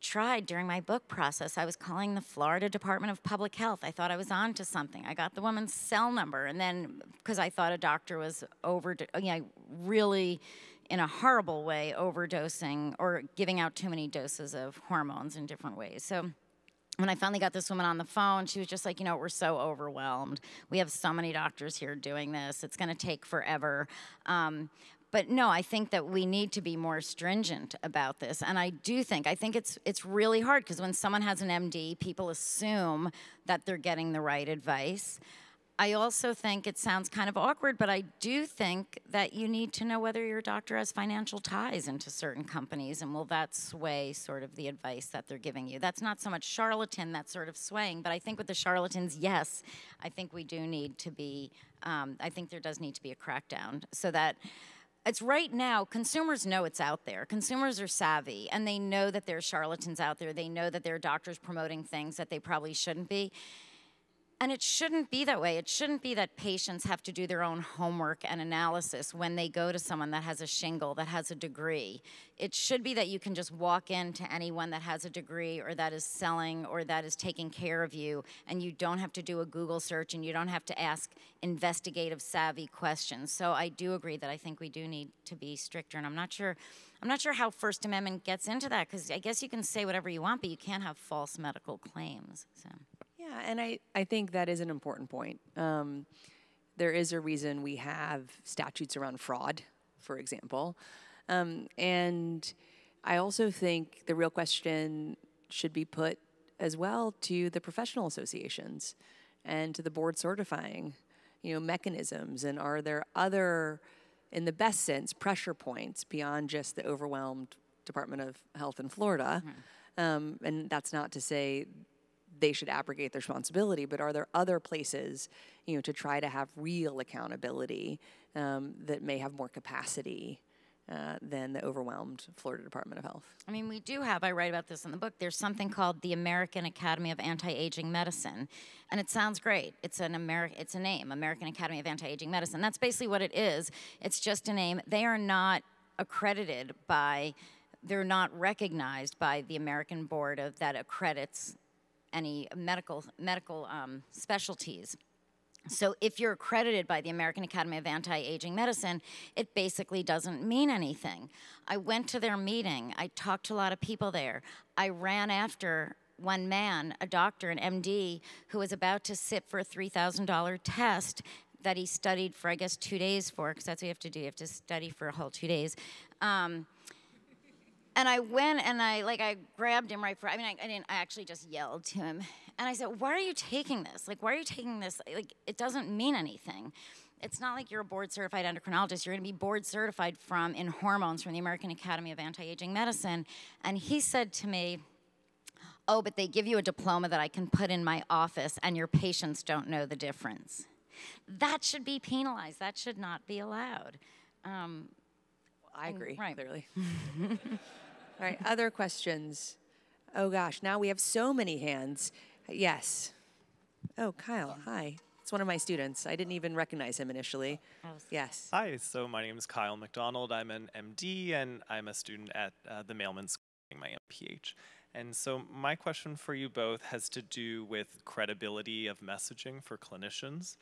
tried during my book process, I was calling the Florida Department of Public Health. I thought I was on to something. I got the woman's cell number, and then, because I thought a doctor was over, you know, really, in a horrible way, overdosing or giving out too many doses of hormones in different ways. So when I finally got this woman on the phone, she was just like, you know, we're so overwhelmed. We have so many doctors here doing this. It's gonna take forever. Um, but no, I think that we need to be more stringent about this. And I do think, I think it's, it's really hard, because when someone has an M D, people assume that they're getting the right advice. I also think it sounds kind of awkward, but I do think that you need to know whether your doctor has financial ties into certain companies, and will that sway sort of the advice that they're giving you. That's not so much charlatan, that's sort of swaying, but I think with the charlatans, yes, I think we do need to be, um, I think there does need to be a crackdown, so that it's right now, consumers know it's out there. Consumers are savvy, and they know that there are charlatans out there. They know that there are doctors promoting things that they probably shouldn't be. And it shouldn't be that way. It shouldn't be that patients have to do their own homework and analysis when they go to someone that has a shingle, that has a degree. It should be that you can just walk into anyone that has a degree, or that is selling, or that is taking care of you, and you don't have to do a Google search, and you don't have to ask investigative savvy questions. So I do agree that I think we do need to be stricter, and I'm not sure, I'm not sure how First Amendment gets into that, because I guess you can say whatever you want, but you can't have false medical claims. So. Yeah, and I, I think that is an important point. Um, there is a reason we have statutes around fraud, for example. Um, and I also think the real question should be put as well to the professional associations and to the board certifying, you know, mechanisms. And are there other, in the best sense, pressure points beyond just the overwhelmed Department of Health in Florida? Mm-hmm. um, and that's not to say they should abrogate their responsibility, but are there other places, you know, to try to have real accountability um, that may have more capacity uh, than the overwhelmed Florida Department of Health? I mean, we do have, I write about this in the book, there's something called the American Academy of Anti-Aging Medicine, and it sounds great. It's an Ameri- it's a name, American Academy of Anti-Aging Medicine. That's basically what it is. It's just a name. They are not accredited by, they're not recognized by the American board of, that accredits any medical, medical um, specialties. So if you're accredited by the American Academy of Anti-Aging Medicine, it basically doesn't mean anything. I went to their meeting. I talked to a lot of people there. I ran after one man, a doctor, an M D, who was about to sit for a three thousand dollar test that he studied for, I guess, two days for, because that's what you have to do. You have to study for a whole two days. Um, And I went and I, like, I grabbed him right for, I mean, I, I didn't, I actually just yelled to him. And I said, why are you taking this? Like, why are you taking this? Like, it doesn't mean anything. It's not like you're a board-certified endocrinologist. You're gonna be board-certified from, in hormones, from the American Academy of Anti-Aging Medicine. And he said to me, oh, but they give you a diploma that I can put in my office and your patients don't know the difference. That should be penalized. That should not be allowed. Um, I agree, right. Clearly. All right, other questions? Oh gosh, now we have so many hands. Yes. Oh, Kyle, hi. It's one of my students. I didn't even recognize him initially. Yes. Hi, so my name is Kyle McDonald. I'm an M D, and I'm a student at uh, the Mailman School, my M P H. And so my question for you both has to do with credibility of messaging for clinicians.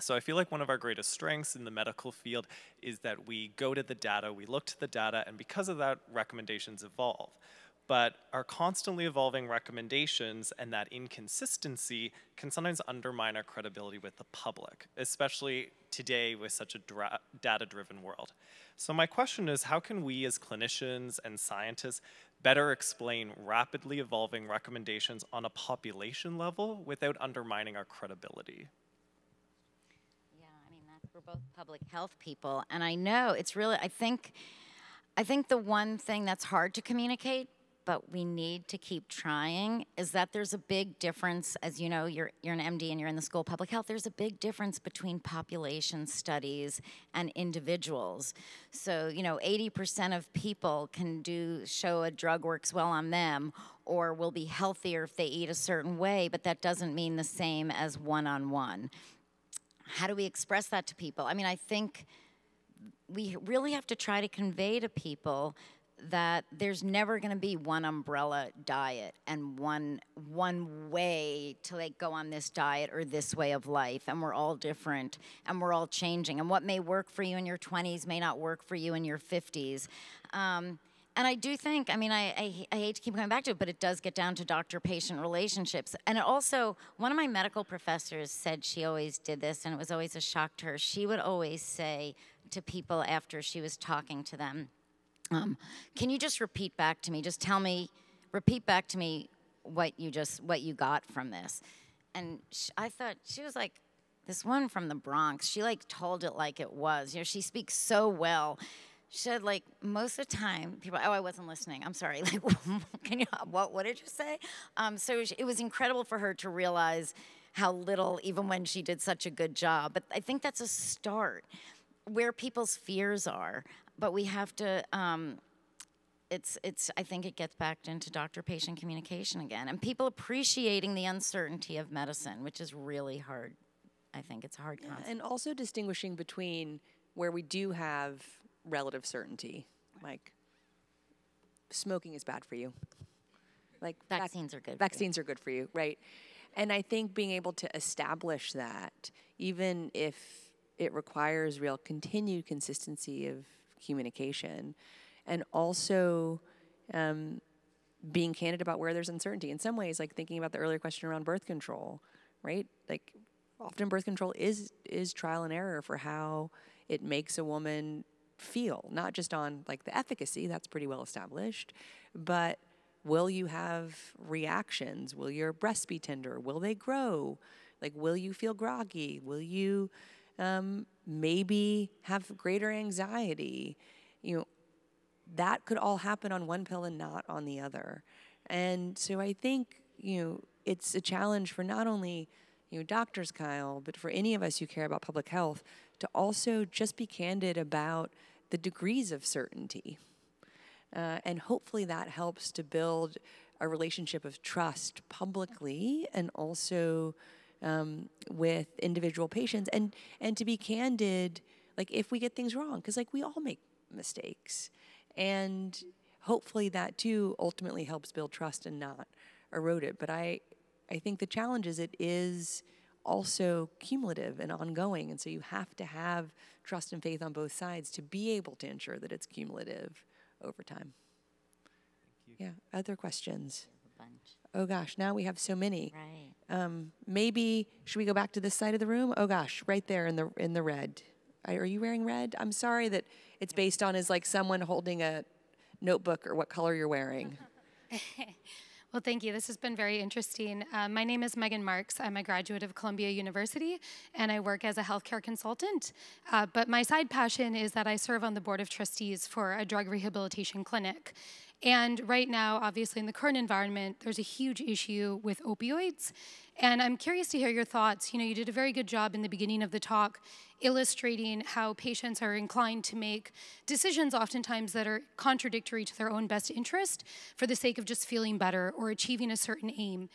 So I feel like one of our greatest strengths in the medical field is that we go to the data, we look to the data, and because of that, recommendations evolve. But our constantly evolving recommendations and that inconsistency can sometimes undermine our credibility with the public, especially today with such a data-driven world. So my question is, how can we as clinicians and scientists better explain rapidly evolving recommendations on a population level without undermining our credibility? Yeah, I mean, that's, we're both public health people, and I know it's really, I think, I think the one thing that's hard to communicate, but we need to keep trying, is that there's a big difference, as you know, you're, you're an M D and you're in the School of Public Health, there's a big difference between population studies and individuals. So, you know, eighty percent of people can do, show a drug works well on them, or will be healthier if they eat a certain way, but that doesn't mean the same as one-on-one. How do we express that to people? I mean, I think we really have to try to convey to people that there's never going to be one umbrella diet and one one way to like go on this diet or this way of life, and we're all different and we're all changing, and what may work for you in your twenties may not work for you in your fifties. Um, and I do think, I mean, I, I, I hate to keep going back to it, but it does get down to doctor-patient relationships. And it also, one of my medical professors said she always did this, and it was always a shock to her. She would always say to people after she was talking to them, Um, can you just repeat back to me, just tell me, repeat back to me what you just, what you got from this? And sh I thought, she was like, this one from the Bronx, she like told it like it was, you know, she speaks so well. She said, like, most of the time, people, oh, I wasn't listening, I'm sorry, like, can you, what, what did you say? Um, so it was incredible for her to realize how little, even when she did such a good job. But I think that's a start, where people's fears are. But we have to, um, it's, it's, I think it gets back into doctor-patient communication again, and people appreciating the uncertainty of medicine, which is really hard. I think it's a hard concept. Yeah, and also distinguishing between where we do have relative certainty, like smoking is bad for you. Like vaccines vac are good. Vaccines are good for you, right? And I think being able to establish that, even if it requires real continued consistency of communication, and also um, being candid about where there's uncertainty. In some ways, like thinking about the earlier question around birth control, right? Like often birth control is, is trial and error for how it makes a woman feel, not just on like the efficacy, that's pretty well established, but will you have reactions? Will your breasts be tender? Will they grow? Like, will you feel groggy? Will you Um, maybe have greater anxiety? You know, that could all happen on one pill and not on the other. And so I think, you know, it's a challenge for not only, you know, doctors, Kyle, but for any of us who care about public health to also just be candid about the degrees of certainty. Uh, and hopefully that helps to build a relationship of trust publicly and also Um, with individual patients, and and to be candid, like if we get things wrong, because like we all make mistakes, and hopefully that too ultimately helps build trust and not erode it. But I I think the challenge is it is also cumulative and ongoing, and so you have to have trust and faith on both sides to be able to ensure that it's cumulative over time. Thank you. Yeah, other questions? Oh gosh, now we have so many. Right. Um, maybe should we go back to this side of the room? Oh gosh, right there in the in the red. I, are you wearing red? I'm sorry that it's based on is like someone holding a notebook or what color you're wearing. Well, thank you. This has been very interesting. Uh, my name is Megan Marks. I'm a graduate of Columbia University, and I work as a healthcare consultant. Uh, but my side passion is that I serve on the board of trustees for a drug rehabilitation clinic. And right now, obviously, in the current environment, there's a huge issue with opioids. And I'm curious to hear your thoughts. You know, you did a very good job in the beginning of the talk illustrating how patients are inclined to make decisions oftentimes that are contradictory to their own best interest for the sake of just feeling better or achieving a certain aim.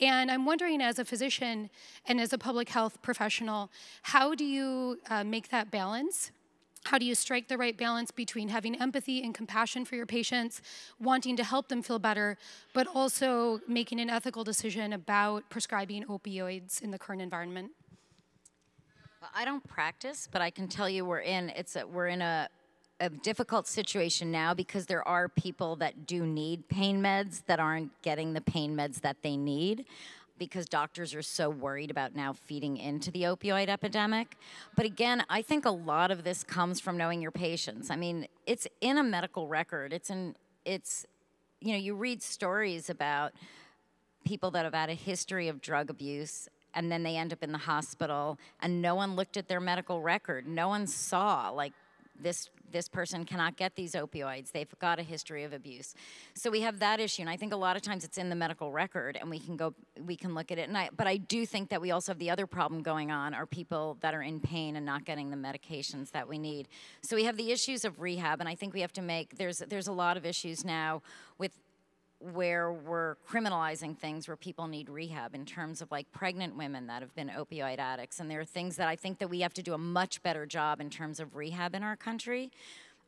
And I'm wondering, as a physician and as a public health professional, how do you uh, make that balance? How do you strike the right balance between having empathy and compassion for your patients, wanting to help them feel better, but also making an ethical decision about prescribing opioids in the current environment? Well, I don't practice, but I can tell you we're in, it's a, we're in a, a difficult situation now because there are people that do need pain meds that aren't getting the pain meds that they need, because doctors are so worried about now feeding into the opioid epidemic. But again, I think a lot of this comes from knowing your patients. I mean, it's in a medical record. It's in, it's, you know, you read stories about people that have had a history of drug abuse and then they end up in the hospital and no one looked at their medical record. No one saw, like, this this person cannot get these opioids. They've got a history of abuse. So we have that issue, and I think a lot of times it's in the medical record, and we can go, we can look at it. And I, but I do think that we also have the other problem going on, are people that are in pain and not getting the medications that we need. So we have the issues of rehab, and I think we have to make, there's there's a lot of issues now with where we're criminalizing things where people need rehab in terms of like pregnant women that have been opioid addicts. And there are things that I think that we have to do a much better job in terms of rehab in our country.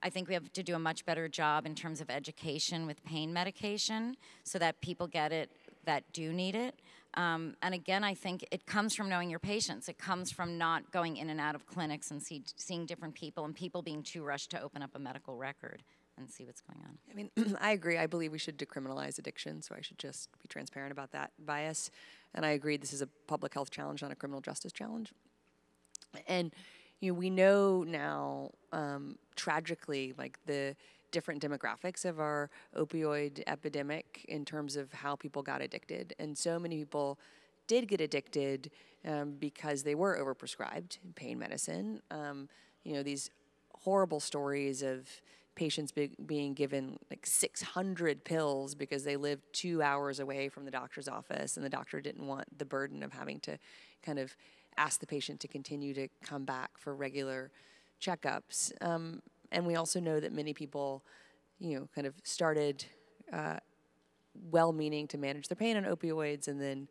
I think we have to do a much better job in terms of education with pain medication so that people get it that do need it. Um, and again, I think it comes from knowing your patients. It comes from not going in and out of clinics and see, seeing different people and people being too rushed to open up a medical record and see what's going on. I mean, I agree. I believe we should decriminalize addiction, so I should just be transparent about that bias. And I agree this is a public health challenge, not a criminal justice challenge. And you know, we know now, um, tragically, like the different demographics of our opioid epidemic in terms of how people got addicted. And so many people did get addicted um, because they were overprescribed pain medicine. Um, you know, these horrible stories of patients be being given like six hundred pills because they lived two hours away from the doctor's office and the doctor didn't want the burden of having to kind of ask the patient to continue to come back for regular checkups. Um, and we also know that many people, you know, kind of started uh, well-meaning to manage their pain on opioids, and then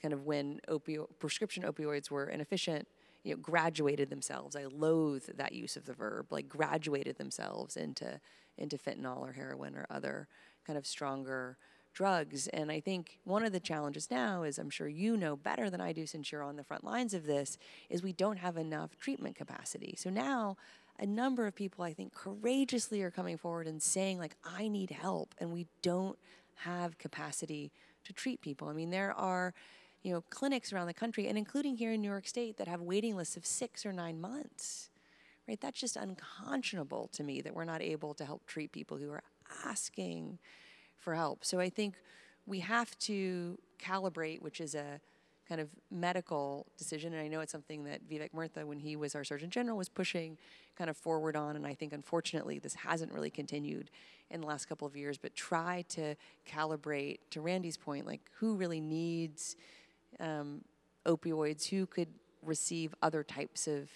kind of when opio prescription opioids were inefficient, you know, graduated themselves. I loathe that use of the verb, like graduated themselves into into fentanyl or heroin or other kind of stronger drugs. And I think one of the challenges now is, I'm sure you know better than I do since you're on the front lines of this, is we don't have enough treatment capacity. So now a number of people, I think, courageously are coming forward and saying, like, I need help, and we don't have capacity to treat people. I mean, there are, you know, clinics around the country, and including here in New York State, that have waiting lists of six or nine months, right? That's just unconscionable to me, that we're not able to help treat people who are asking for help. So I think we have to calibrate, which is a kind of medical decision, and I know it's something that Vivek Murtha, when he was our Surgeon General, was pushing kind of forward on, and I think, unfortunately, this hasn't really continued in the last couple of years, but try to calibrate, to Randy's point, like, who really needs Um, opioids, who could receive other types of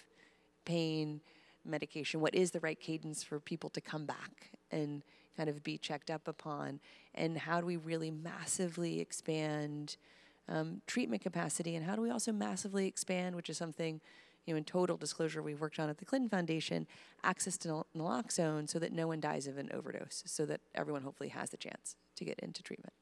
pain medication, what is the right cadence for people to come back and kind of be checked up upon, and how do we really massively expand um, treatment capacity, and how do we also massively expand, which is something, you know, in total disclosure, we've worked on at the Clinton Foundation, access to naloxone so that no one dies of an overdose, so that everyone hopefully has the chance to get into treatment.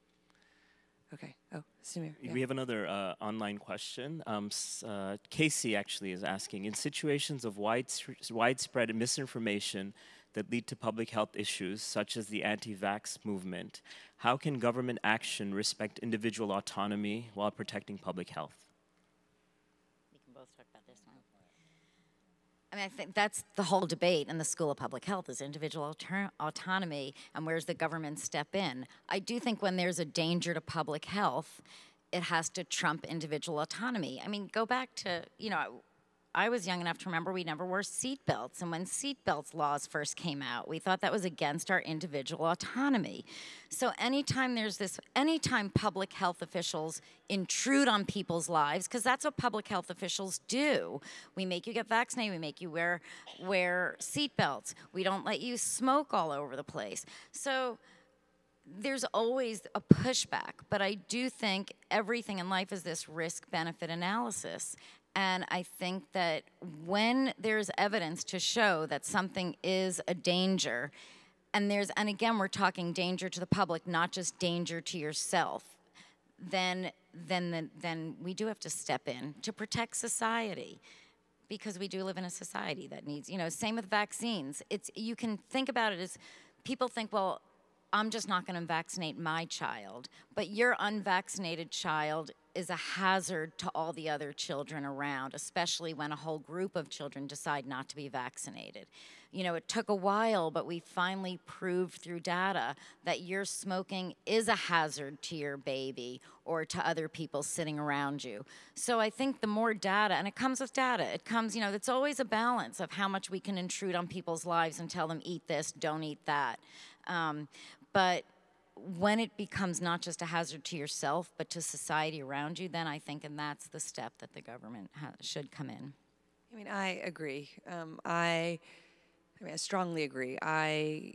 Okay. Oh, Samir. Yeah. We have another uh, online question. Um, uh, Casey actually is asking, in situations of widespread misinformation that lead to public health issues, such as the anti-vax movement, how can government action respect individual autonomy while protecting public health? We can both talk about this one. I mean, I think that's the whole debate in the School of Public Health, is individual autonomy and where's the government step in. I do think when there's a danger to public health, it has to trump individual autonomy. I mean, go back to, you know, I was young enough to remember we never wore seatbelts, and when seatbelt laws first came out, we thought that was against our individual autonomy. So anytime there's this, anytime public health officials intrude on people's lives, because that's what public health officials do. We make you get vaccinated, we make you wear, wear seatbelts, we don't let you smoke all over the place. So there's always a pushback, but I do think everything in life is this risk-benefit analysis. And I think that when there's evidence to show that something is a danger, and there's, and again, we're talking danger to the public, not just danger to yourself, then, then, the, then we do have to step in to protect society, because we do live in a society that needs, you know, same with vaccines. It's, you can think about it as, people think, well, I'm just not gonna vaccinate my child, but your unvaccinated child is a hazard to all the other children around, especially when a whole group of children decide not to be vaccinated. You know, it took a while, but we finally proved through data that your smoking is a hazard to your baby or to other people sitting around you. So I think the more data, and it comes with data, it comes, you know, it's always a balance of how much we can intrude on people's lives and tell them, eat this, don't eat that. Um, but when it becomes not just a hazard to yourself, but to society around you, then I think, and that's the step that the government ha should come in. I mean, I agree. Um, I... I mean, I strongly agree. I,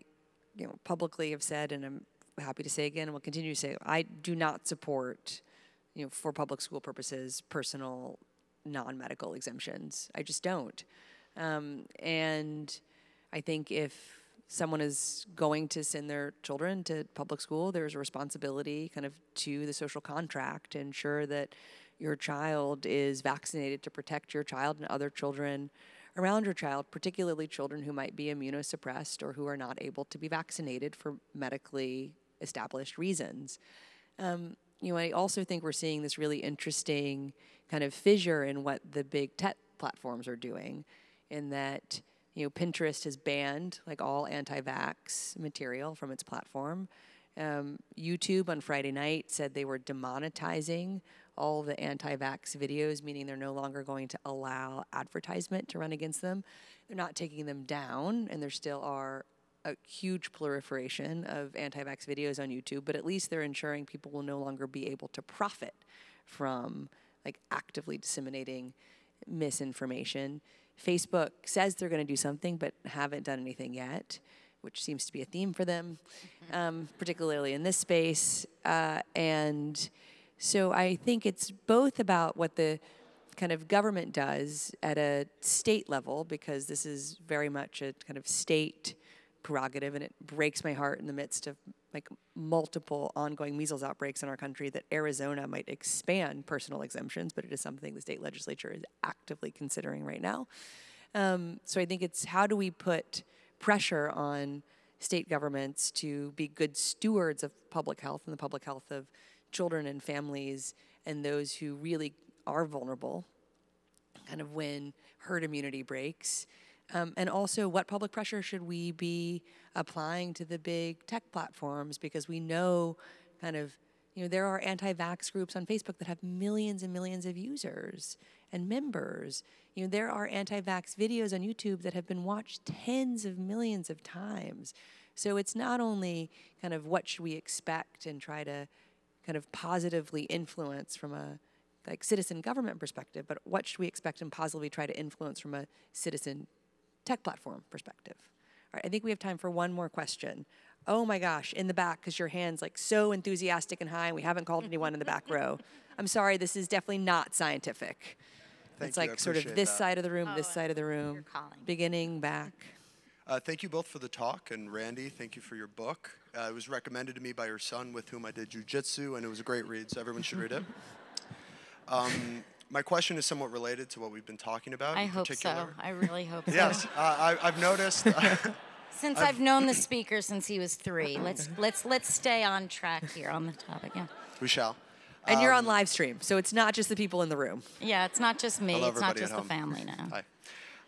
you know, publicly have said, and I'm happy to say again, and will continue to say, I do not support, you know, for public school purposes, personal, non-medical exemptions. I just don't. Um, and I think if someone is going to send their children to public school, there's a responsibility kind of to the social contract to ensure that your child is vaccinated to protect your child and other children around your child, particularly children who might be immunosuppressed or who are not able to be vaccinated for medically established reasons. Um, you know, I also think we're seeing this really interesting kind of fissure in what the big tech platforms are doing, in that, you know, Pinterest has banned like all anti-vax material from its platform. Um, YouTube on Friday night said they were demonetizing all the anti-vax videos, meaning they're no longer going to allow advertisement to run against them. They're not taking them down, and there still are a huge proliferation of anti-vax videos on YouTube, but at least they're ensuring people will no longer be able to profit from like actively disseminating misinformation. Facebook says they're gonna do something, but haven't done anything yet, which seems to be a theme for them, mm-hmm. um, particularly in this space, uh, and so I think it's both about what the kind of government does at a state level, because this is very much a kind of state prerogative, and it breaks my heart in the midst of like multiple ongoing measles outbreaks in our country that Arizona might expand personal exemptions, but it is something the state legislature is actively considering right now. Um, so I think it's, how do we put pressure on state governments to be good stewards of public health and the public health of children and families and those who really are vulnerable, kind of when herd immunity breaks. Um, and also, what public pressure should we be applying to the big tech platforms? Because we know kind of, you know, there are anti-vax groups on Facebook that have millions and millions of users and members. You know, there are anti-vax videos on YouTube that have been watched tens of millions of times. So it's not only kind of what should we expect and try to kind of positively influence from a like citizen government perspective, but what should we expect and positively try to influence from a citizen tech platform perspective? All right, I think we have time for one more question. Oh my gosh, in the back, because your hand's like so enthusiastic and high, and we haven't called anyone in the back row. I'm sorry, this is definitely not scientific. Thank it's you, like sort of this that. side of the room, oh, this side of the room, you're calling. beginning, back. Uh, thank you both for the talk, and Randy, thank you for your book. Uh, it was recommended to me by your son, with whom I did jiu-jitsu, and it was a great read, so everyone should read it. Um, my question is somewhat related to what we've been talking about. I hope so. I really hope so. Yes, uh, I, I've noticed. Since I've, I've known the speaker since he was three, let's let's let's stay on track here on the topic. Yeah, we shall. And um, you're on live stream, so it's not just the people in the room. Yeah, it's not just me. It's not just the family now.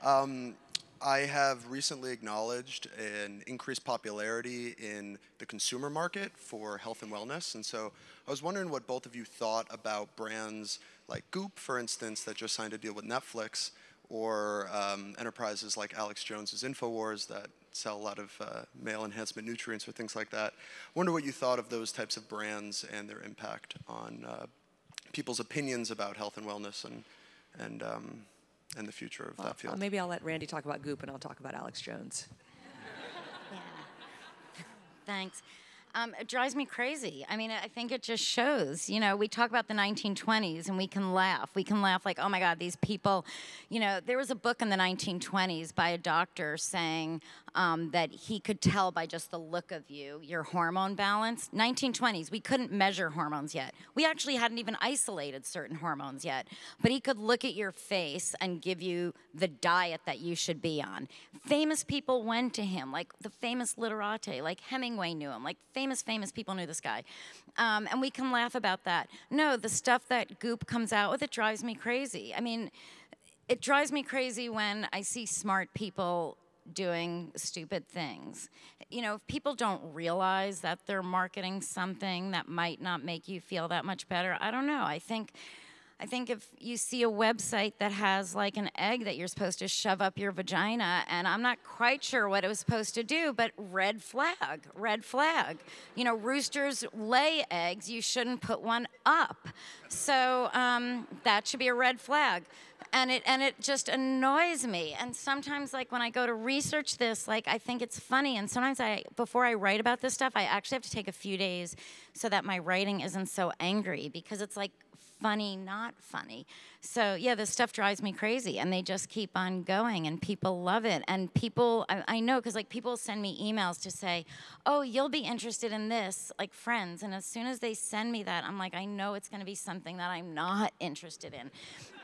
Hi. Um, I have recently acknowledged an increased popularity in the consumer market for health and wellness, and so I was wondering what both of you thought about brands like Goop, for instance, that just signed a deal with Netflix, or um, enterprises like Alex Jones's InfoWars that sell a lot of uh, male enhancement nutrients or things like that. I wonder what you thought of those types of brands and their impact on uh, people's opinions about health and wellness and, and um, and the future of well, that field. Maybe I'll let Randy talk about Goop and I'll talk about Alex Jones. Yeah. Thanks. Um, it drives me crazy. I mean, I think it just shows, you know, we talk about the nineteen twenties and we can laugh. We can laugh like, oh my God, these people, you know, there was a book in the nineteen twenties by a doctor saying um, that he could tell by just the look of you, your hormone balance. nineteen twenties, we couldn't measure hormones yet. We actually hadn't even isolated certain hormones yet, but he could look at your face and give you the diet that you should be on. Famous people went to him, like the famous literati, like Hemingway knew him, like famous Famous, famous people knew this guy. Um, and we can laugh about that. No, the stuff that Goop comes out with, it drives me crazy. I mean, it drives me crazy when I see smart people doing stupid things. You know, if people don't realize that they're marketing something that might not make you feel that much better, I don't know. I think... I think if you see a website that has like an egg that you're supposed to shove up your vagina, and I'm not quite sure what it was supposed to do, but red flag, red flag. You know, roosters lay eggs, you shouldn't put one up. So um, that should be a red flag. And it, and it just annoys me. And sometimes like when I go to research this, like I think it's funny. And sometimes I, before I write about this stuff, I actually have to take a few days so that my writing isn't so angry, because it's like, funny, not funny. So yeah, this stuff drives me crazy, and they just keep on going, and people love it. And people, I, I know, because like people send me emails to say, oh, you'll be interested in this, like friends. And as soon as they send me that, I'm like, I know it's gonna be something that I'm not interested in.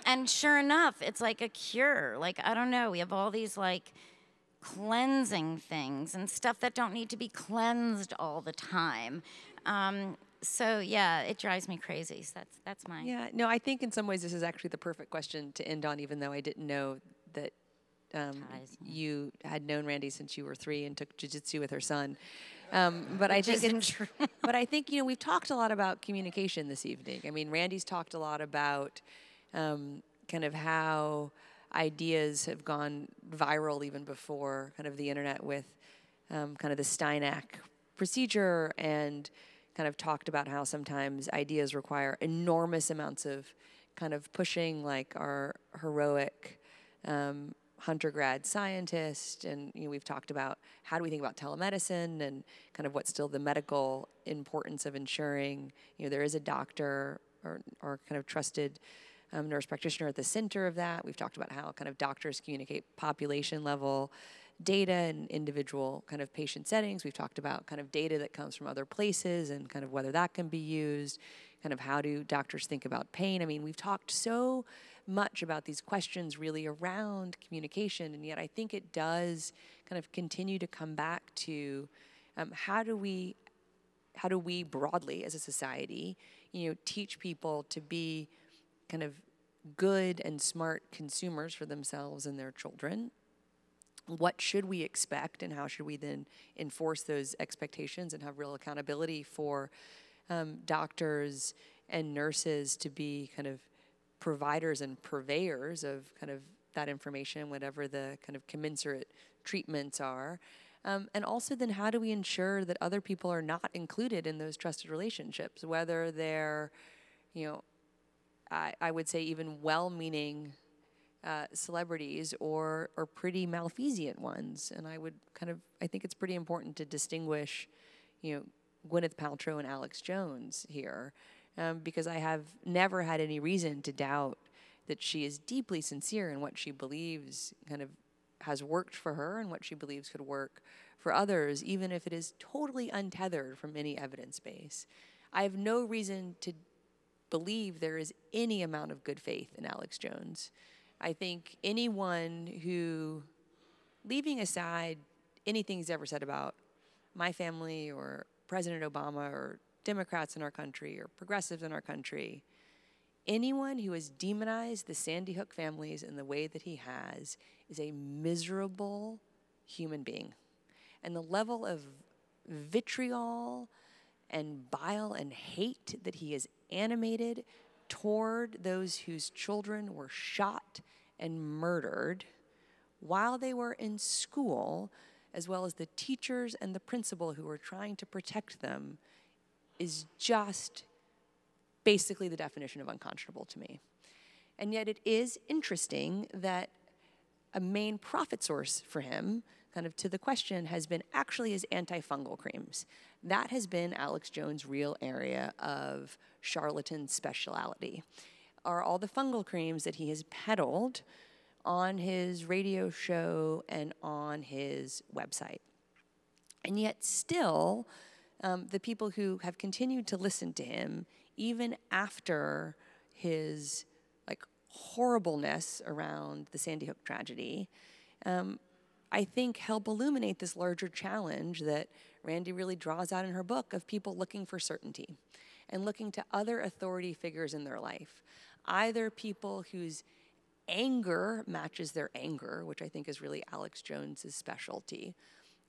And sure enough, it's like a cure. Like, I don't know, we have all these like cleansing things and stuff that don't need to be cleansed all the time. Um, So yeah, it drives me crazy. So that's that's mine. Yeah, no, I think in some ways this is actually the perfect question to end on, even though I didn't know that um, you had known Randy since you were three and took jiu-jitsu with her son. Um, but Which I think, isn't true. But I think you know we've talked a lot about communication this evening. I mean, Randy's talked a lot about um, kind of how ideas have gone viral even before kind of the internet with um, kind of the Steinach procedure, and kind of talked about how sometimes ideas require enormous amounts of kind of pushing, like our heroic um, hunter grad scientist. And you know, we've talked about how do we think about telemedicine and kind of what's still the medical importance of ensuring, you know, there is a doctor or, or kind of trusted um, nurse practitioner at the center of that. We've talked about how kind of doctors communicate population level data and individual kind of patient settings. We've talked about kind of data that comes from other places and kind of whether that can be used, kind of how do doctors think about pain. I mean, we've talked so much about these questions really around communication, and yet I think it does kind of continue to come back to um, how do we, how do we broadly as a society, you know, teach people to be kind of good and smart consumers for themselves and their children. What should we expect, and how should we then enforce those expectations and have real accountability for um, doctors and nurses to be kind of providers and purveyors of kind of that information, whatever the kind of commensurate treatments are. Um, and also then how do we ensure that other people are not included in those trusted relationships, whether they're, you know, I, I would say even well-meaning Uh, celebrities or, or pretty malfeasant ones. And I would kind of, I think it's pretty important to distinguish, you know, Gwyneth Paltrow and Alex Jones here, um, because I have never had any reason to doubt that she is deeply sincere in what she believes kind of has worked for her and what she believes could work for others, even if it is totally untethered from any evidence base. I have no reason to believe there is any amount of good faith in Alex Jones. I think anyone who, leaving aside anything he's ever said about my family or President Obama or Democrats in our country or progressives in our country, anyone who has demonized the Sandy Hook families in the way that he has is a miserable human being. And the level of vitriol and bile and hate that he has animated toward those whose children were shot and murdered while they were in school, as well as the teachers and the principal who were trying to protect them, is just basically the definition of unconscionable to me. And yet it is interesting that a main profit source for him, kind of to the question has been actually is antifungal creams. That has been Alex Jones' real area of charlatan speciality. Are all the fungal creams that he has peddled on his radio show and on his website. And yet still, um, the people who have continued to listen to him, even after his like horribleness around the Sandy Hook tragedy, um, I think help illuminate this larger challenge that Randy really draws out in her book of people looking for certainty and looking to other authority figures in their life. Either people whose anger matches their anger, which I think is really Alex Jones's specialty,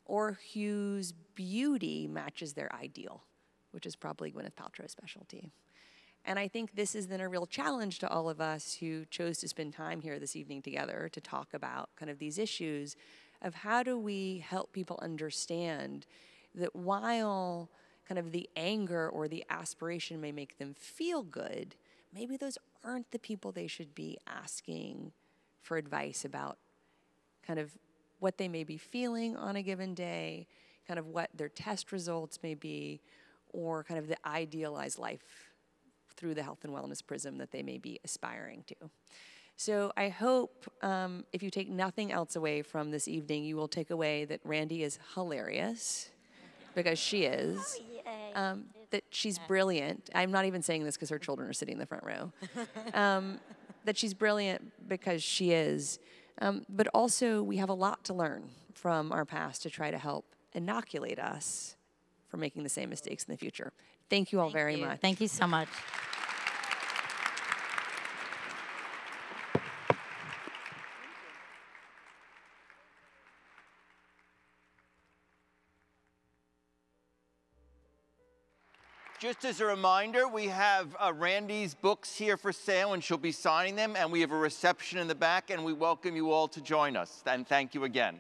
or whose beauty matches their ideal, which is probably Gwyneth Paltrow's specialty. And I think this is then a real challenge to all of us who chose to spend time here this evening together to talk about kind of these issues of how do we help people understand that while kind of the anger or the aspiration may make them feel good, maybe those aren't the people they should be asking for advice about kind of what they may be feeling on a given day, kind of what their test results may be, or kind of the idealized life through the health and wellness prism that they may be aspiring to. So I hope um, if you take nothing else away from this evening, you will take away that Randy is hilarious, because she is, um, that she's brilliant. I'm not even saying this because her children are sitting in the front row. Um, that she's brilliant because she is, um, but also we have a lot to learn from our past to try to help inoculate us from making the same mistakes in the future. Thank you all Thank very you. much. Thank you so much. Just as a reminder, we have uh, Randy's books here for sale, and she'll be signing them, and we have a reception in the back, and we welcome you all to join us. And thank you again.